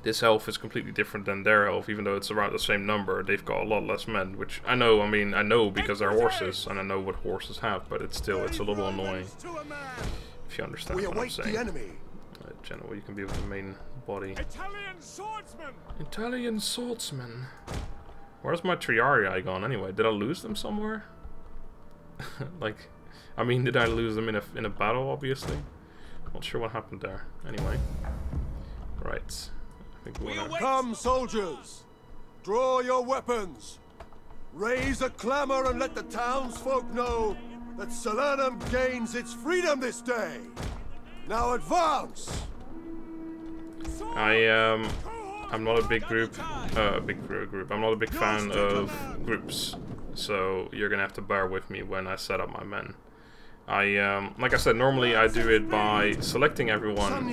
this health is completely different than their health, even though it's around the same number. They've got a lot less men, which I know, I mean, I know because they're horses, and I know what horses have, but it's still, it's a little annoying, if you understand what I'm saying. Right, General, you can be with the main body. Italian swordsman! Italian swordsman! Where's my Triarii gone anyway? Did I lose them somewhere? Like, I mean, did I lose them in a, in a battle, obviously? Not sure what happened there. Anyway, right. I think we'll we Come, soldiers! Draw your weapons! Raise a clamor and let the townsfolk know that Salernum gains its freedom this day. Now advance! I um, I'm not a big group. Uh, a big group. I'm not a big fan of groups, so you're gonna have to bear with me when I set up my men. I, um, like I said, normally I do it by selecting everyone, and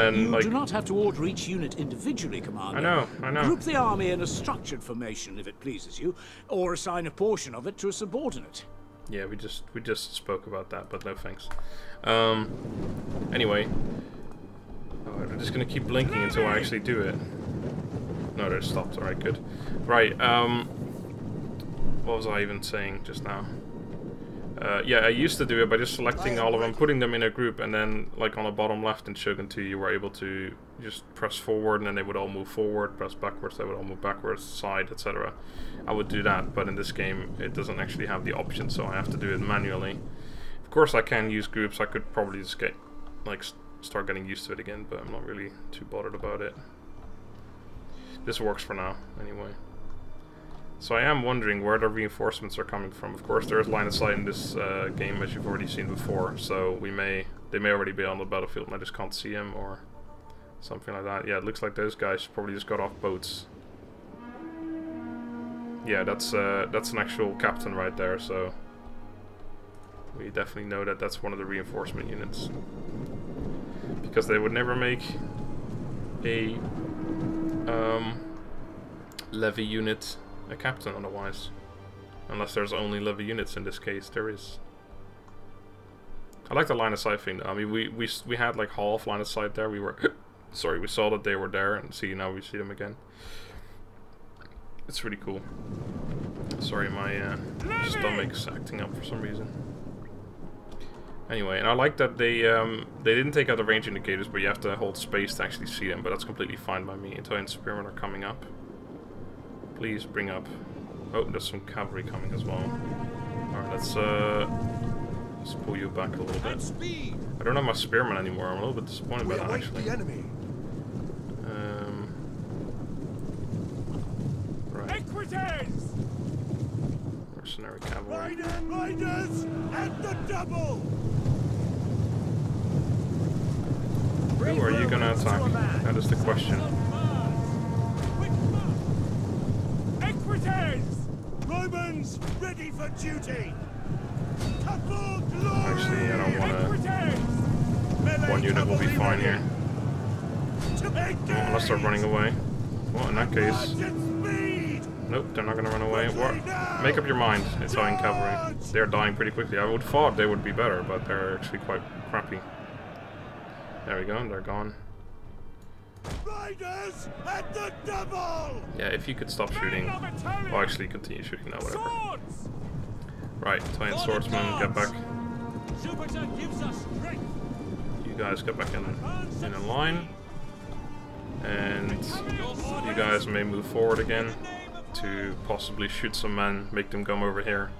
then, you like... You do not have to order each unit individually, Commander. I know, I know. Group the army in a structured formation, if it pleases you, or assign a portion of it to a subordinate. Yeah, we just, we just spoke about that, but no thanks. Um, anyway. Oh, I'm just gonna keep blinking until I actually do it. No, they stopped. Alright, good. Right, um... what was I even saying just now? Uh, yeah, I used to do it by just selecting all of them, putting them in a group, and then, like, on the bottom left in Shogun two, you were able to just press forward, and then they would all move forward, press backwards, they would all move backwards, side, et cetera. I would do that, but in this game, it doesn't actually have the option, so I have to do it manually. Of course, I can use groups, I could probably just get, like, start getting used to it again, but I'm not really too bothered about it. This works for now, anyway. So I am wondering where the reinforcements are coming from. Of course, there is line of sight in this uh, game, as you've already seen before. So we may, they may already be on the battlefield, and I just can't see them, or something like that. Yeah, it looks like those guys probably just got off boats. Yeah, that's uh, that's an actual captain right there. So we definitely know that that's one of the reinforcement units, because they would never make a um, levy unit a captain otherwise, unless there's only levy units. In this case there is. I like the line of sight thing though. I mean, we we, we had like half line of sight there. We were sorry, we saw that they were there, and see, now we see them again. It's really cool. Sorry, my uh, stomach's acting up for some reason. Anyway, and I like that they um, they didn't take out the range indicators, but you have to hold space to actually see them, but that's completely fine by me. Italian spearmen are coming up. Please bring up. Oh, there's some cavalry coming as well. Alright, let's uh, Let's pull you back a little bit. I don't have my spearman anymore. I'm a little bit disappointed about that, actually. Um, right. Mercenary cavalry. Riders at the double. Who are you going to attack? That is the question. Romans ready for duty. Actually, I don't want to. One unit will be fine here. Oh, unless they're running away. Well, in that case. Nope, they're not going to run away. What? Make up your mind, Italian cavalry. They're dying pretty quickly. I would have thought they would be better, but they're actually quite crappy. There we go, they're gone. Riders at the double! Yeah, if you could stop shooting. Well, actually, continue shooting now, whatever. Swords! Right, Italian swordsman, get back. Jupiter gives us strength. You guys get back in, in a line. And you guys may move forward again to possibly shoot some men, make them come over here.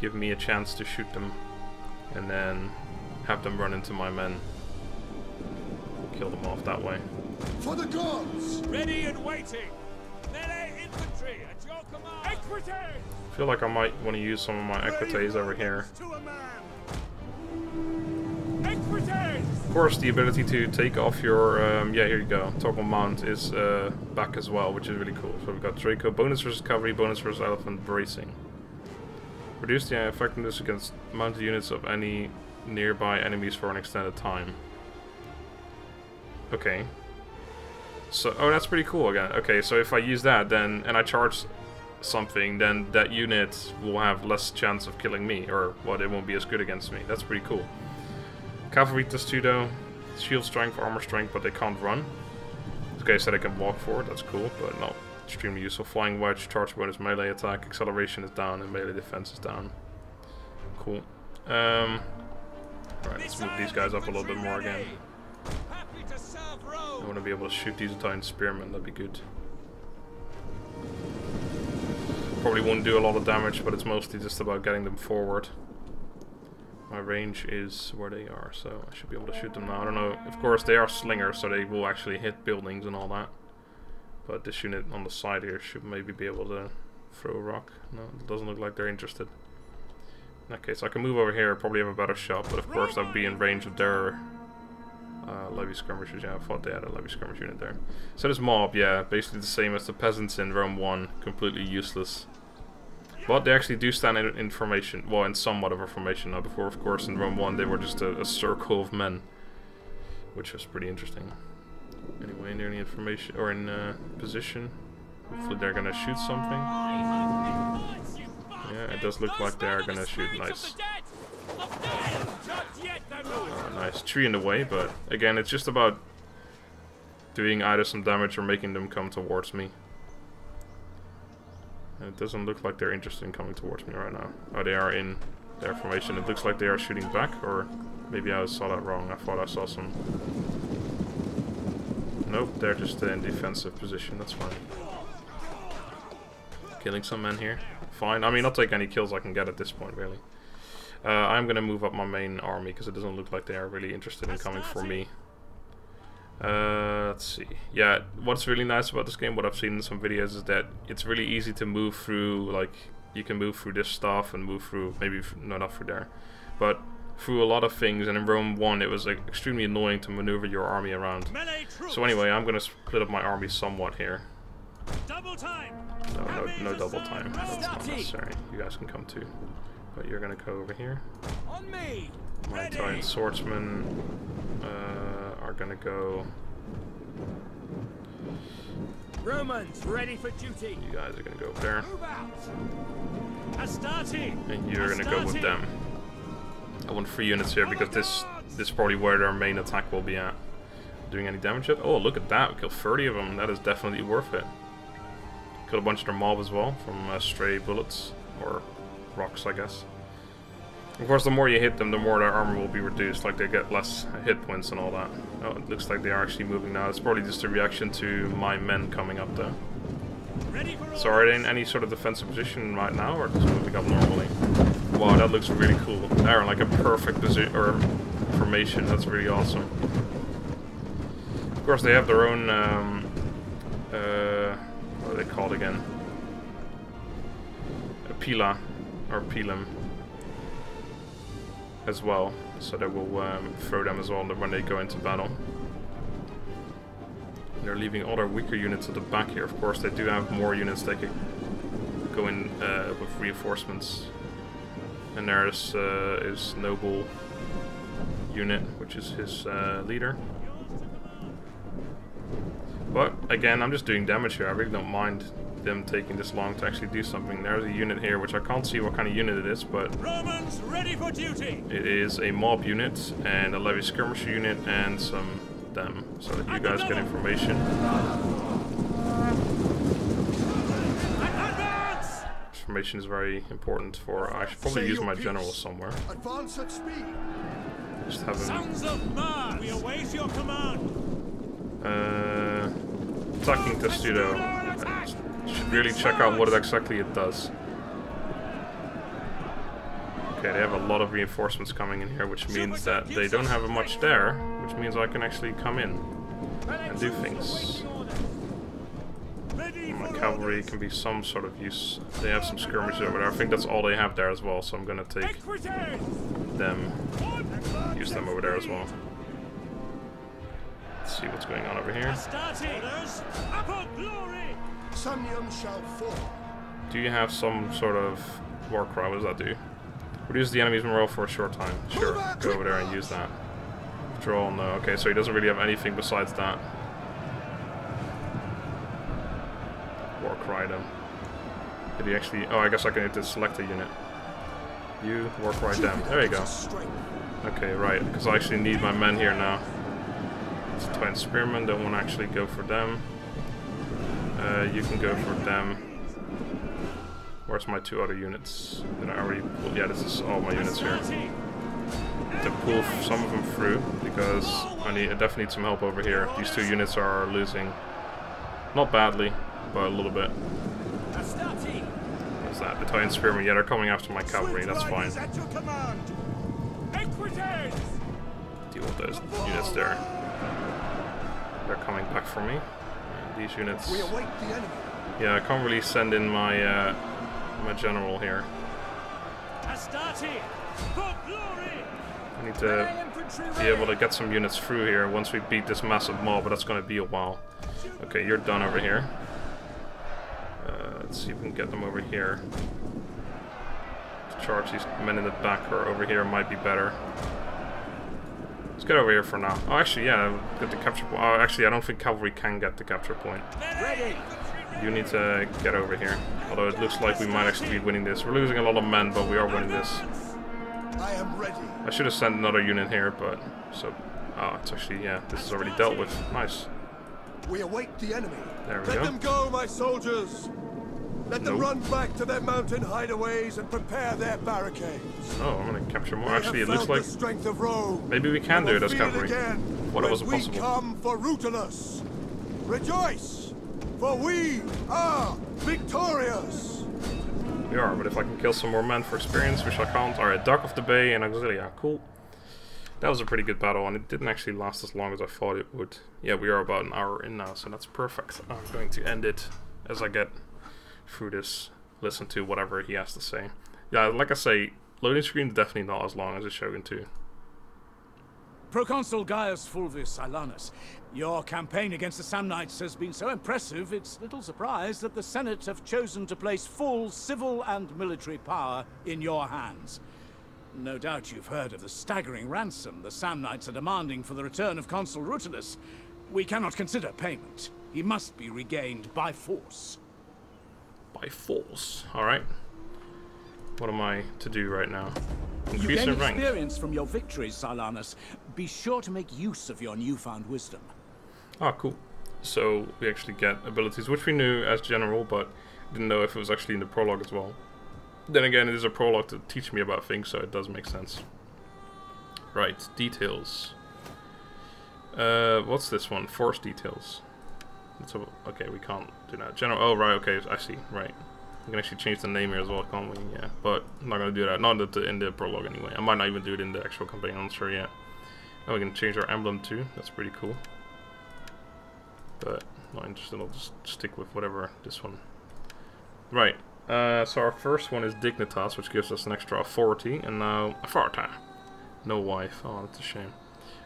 Give me a chance to shoot them. And then have them run into my men. Kill them off that way. For the gods! Ready and waiting! Melee infantry at your command! Equites! I feel like I might want to use some of my equites over here. Of course, the ability to take off your... Um, yeah, here you go. Toggle mount is uh, back as well, which is really cool. So we've got Draco, bonus versus cavalry, bonus versus elephant, bracing. Reduce the effectiveness against mounted units of any nearby enemies for an extended time. Okay. So, oh, that's pretty cool again. Okay, so if I use that, then, and I charge something, then that unit will have less chance of killing me, or, well, it won't be as good against me. That's pretty cool. Cavalry Testudo, shield strength, armor strength, but they can't run. This guy said I can walk forward, that's cool, but not extremely useful. Flying wedge, charge bonus, melee attack, acceleration is down, and melee defense is down. Cool. Um, Alright, let's move these guys up a little bit more again. I want to be able to shoot these Italian spearmen, that'd be good. Probably won't do a lot of damage, but it's mostly just about getting them forward. My range is where they are, so I should be able to shoot them now. I don't know, of course they are slingers, so they will actually hit buildings and all that. But this unit on the side here should maybe be able to throw a rock. No, it doesn't look like they're interested. In that case, I can move over here, probably have a better shot, but of course I'd be in range of their... Uh, levy skirmishers, yeah, I thought they had a levy skirmish unit there. So this mob, yeah, basically the same as the peasants in Rome one, completely useless. But they actually do stand in, in formation, well, in somewhat of a formation now. Before, of course, in Rome one they were just a, a circle of men, which was pretty interesting. Anyway, near the information, or in uh, position, hopefully they're gonna shoot something. Yeah, it does look like they're gonna shoot, nice. Oh, nice. Tree in the way, but again, it's just about doing either some damage or making them come towards me. And it doesn't look like they're interested in coming towards me right now. Oh, they are in their formation. It looks like they are shooting back, or maybe I saw that wrong. I thought I saw some... Nope, they're just in defensive position. That's fine. Killing some men here. Fine. I mean, I'll take any kills I can get at this point, really. Uh, I'm going to move up my main army, because it doesn't look like they are really interested in coming for me. Uh, let's see. Yeah, what's really nice about this game, what I've seen in some videos, is that it's really easy to move through, like, you can move through this stuff and move through, maybe, no, not through there, but through a lot of things, and in Rome one it was like, extremely annoying to maneuver your army around. So anyway, I'm going to split up my army somewhat here. Double time. No, no, no double time. That's not necessary. You guys can come too. But you're gonna go over here. On me. My Italian swordsmen uh, are gonna go. Romans ready for duty. You guys are gonna go over there. Hastati. And you're Hastati. Gonna go with them. I want three units here because this this is probably where their main attack will be at. Doing any damage yet? Oh, look at that! We killed thirty of them. That is definitely worth it. Killed a bunch of their mob as well from uh, stray bullets or. Rocks, I guess. Of course, the more you hit them, the more their armor will be reduced, like they get less hit points and all that. Oh, it looks like they are actually moving now. It's probably just a reaction to my men coming up there. So are they in any sort of defensive position right now, or just moving up normally? Wow, that looks really cool. They're in like a perfect position or formation. That's really awesome. Of course, they have their own. Um, uh, what are they called again? A pila or pilum as well. So they will um, throw them as well when they go into battle. They're leaving all their weaker units at the back here. Of course, they do have more units they could go in uh, with reinforcements. And there is uh, his noble unit, which is his uh, leader. But again, I'm just doing damage here. I really don't mind them taking this long to actually do something. There's a unit here, which I can't see what kind of unit it is, but Romans ready for duty. It is a mob unit and a levy skirmisher unit and some them, so that you guys get information. Information is very important for. I should probably use my general somewhere. Just have him. We await your command. Uh, attacking Testudo. I should really check out what exactly it does. Okay, they have a lot of reinforcements coming in here, which means that they don't have much there, which means I can actually come in and do things. And my cavalry can be some sort of use. They have some skirmishes over there. I think that's all they have there as well, so I'm gonna take them, use them over there as well. Let's see what's going on over here. Do you have some sort of war cry? What does that do? Reduce the enemy's morale for a short time. Sure, go over there and use that. Patrol, no. Okay, so he doesn't really have anything besides that. War cry them. Did he actually? Oh, I guess I can need to select a unit. You war cry them. There you go. Okay, right. Because I actually need my men here now. It's a Titan Spearman. Don't want to actually go for them. Uh, you can go for them. Where's my two other units? Did I already pull? Yeah, this is all my units here. To pull some of them through, because I, need, I definitely need some help over here. These two units are losing. Not badly, but a little bit. What's that? Battalion Spearmen. Yeah, they're coming after my cavalry. That's fine. Deal with those units there. They're coming back for me. These units... Yeah, I can't really send in my... Uh, my general here. I need to be able to get some units through here once we beat this massive mob, but that's going to be a while. Okay, you're done over here. Uh, let's see if we can get them over here. To charge these men in the back or over here might be better. Let's get over here for now. Oh, actually, yeah, get the capture point. Oh, actually, I don't think cavalry can get the capture point. Ready. You need to get over here. Although it looks like we might actually be winning this. We're losing a lot of men, but we are winning this. I am ready. I should have sent another unit here, but so ah, oh, it's actually yeah. This is already dealt with. Nice. We await the enemy. There we go. Let them go, my soldiers. Let them run back to their mountain hideaways and prepare their barricades. Oh, I'm gonna capture more. Actually, it looks like strength of Rome. Maybe we can do it as cavalry. What it was impossible. We come for Rutilus. Rejoice. For we are victorious! We are, but if I can kill some more men for experience, which I can't. Alright, Dock of the Bay and Auxilia, cool. That was a pretty good battle, and it didn't actually last as long as I thought it would. Yeah, we are about an hour in now, so that's perfect. I'm going to end it as I get through this, listen to whatever he has to say. Yeah, like I say, loading screen is definitely not as long as it's Shogun two. Proconsul Gaius Fulvius Silanus, your campaign against the Samnites has been so impressive, it's little surprise that the Senate have chosen to place full civil and military power in your hands. No doubt you've heard of the staggering ransom the Samnites are demanding for the return of Consul Rutilus. We cannot consider payment. He must be regained by force. By force? Alright. What am I to do right now? Increase you gain experience from your victories, Silanus. Be sure to make use of your newfound wisdom. Ah, cool. So we actually get abilities, which we knew as general, but didn't know if it was actually in the prologue as well. Then again, it is a prologue to teach me about things, so it does make sense. Right, details. Uh, what's this one? Force details. It's a, okay, we can't do that. General. Oh, right. Okay, I see. Right. We can actually change the name here as well, can't we? Yeah, but I'm not going to do that. Not in the, in the prologue anyway. I might not even do it in the actual campaign, I'm not sure yet. And we can change our emblem too. That's pretty cool. But not interested. I'll just stick with whatever this one. Right. Uh, so our first one is Dignitas, which gives us an extra authority, and now Authority. No wife. Oh, that's a shame.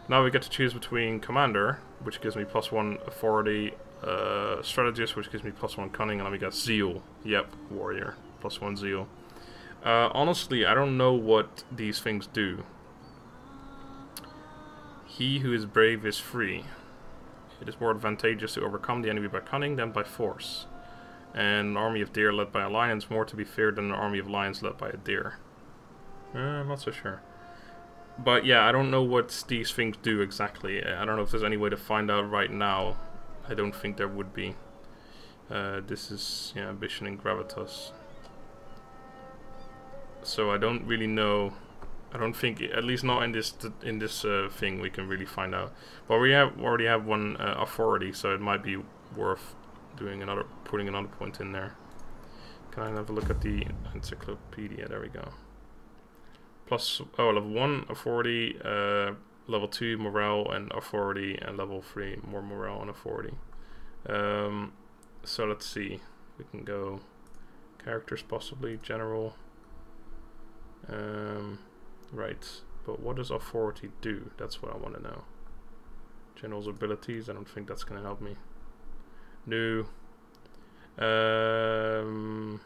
Now we get to choose between Commander, which gives me plus one authority, uh, Strategist, which gives me plus one cunning, and then we got Zeal. Yep, Warrior. Plus one Zeal. Uh, honestly, I don't know what these things do. He who is brave is free. It is more advantageous to overcome the enemy by cunning than by force. And an army of deer led by a lion is more to be feared than an army of lions led by a deer. Uh, I'm not so sure. But yeah, I don't know what these things do exactly. I don't know if there's any way to find out right now. I don't think there would be. Uh, this is yeah, ambition and gravitas. So I don't really know. I don't think, at least not in this in this uh, thing, we can really find out. But we have already have one uh, authority, so it might be worth doing another, putting another point in there. Can I have a look at the encyclopedia? There we go. Plus, oh, level one authority, uh, level two morale and authority, and level three more morale and authority. Um, so let's see. We can go characters possibly, general. Um, right, but what does authority do? That's what I want to know. General's abilities, I don't think that's going to help me. No. Um,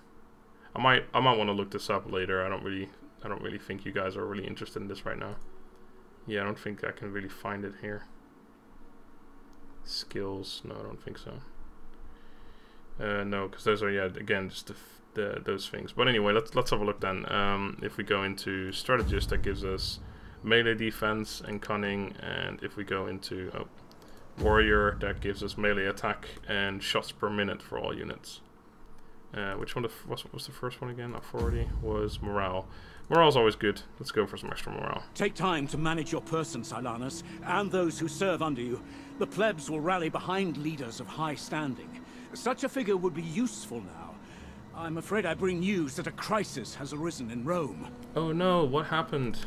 I might, I might want to look this up later. I don't really... I don't really think you guys are really interested in this right now. Yeah, I don't think I can really find it here. Skills? No, I don't think so. Uh, no, because those are yeah again just the, the those things. But anyway, let's let's have a look then. Um, if we go into strategist, that gives us melee defense and cunning, and if we go into oh, warrior, that gives us melee attack and shots per minute for all units. Uh, which one? The f what was the first one again? Authority was morale. Morale's always good. Let's go for some extra morale. Take time to manage your person, Silanus, and those who serve under you. The plebs will rally behind leaders of high standing. Such a figure would be useful now. I'm afraid I bring news that a crisis has arisen in Rome. Oh no, what happened?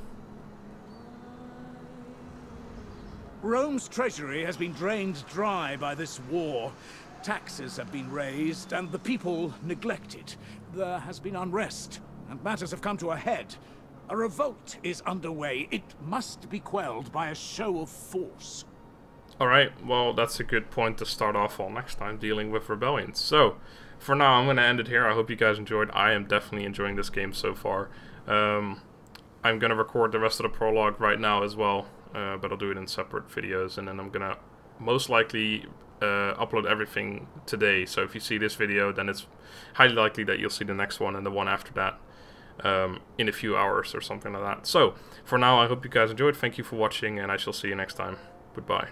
Rome's treasury has been drained dry by this war. Taxes have been raised, and the people neglected. There has been unrest, and matters have come to a head. A revolt is underway. It must be quelled by a show of force. Alright, well, that's a good point to start off on next time, dealing with rebellions. So, for now, I'm going to end it here. I hope you guys enjoyed. I am definitely enjoying this game so far. Um, I'm going to record the rest of the prologue right now as well, uh, but I'll do it in separate videos, and then I'm going to most likely... Uh, upload everything today, so if you see this video then it's highly likely that you'll see the next one and the one after that um, in a few hours or something like that. So for now, I hope you guys enjoyed. Thank you for watching, and I shall see you next time. Goodbye.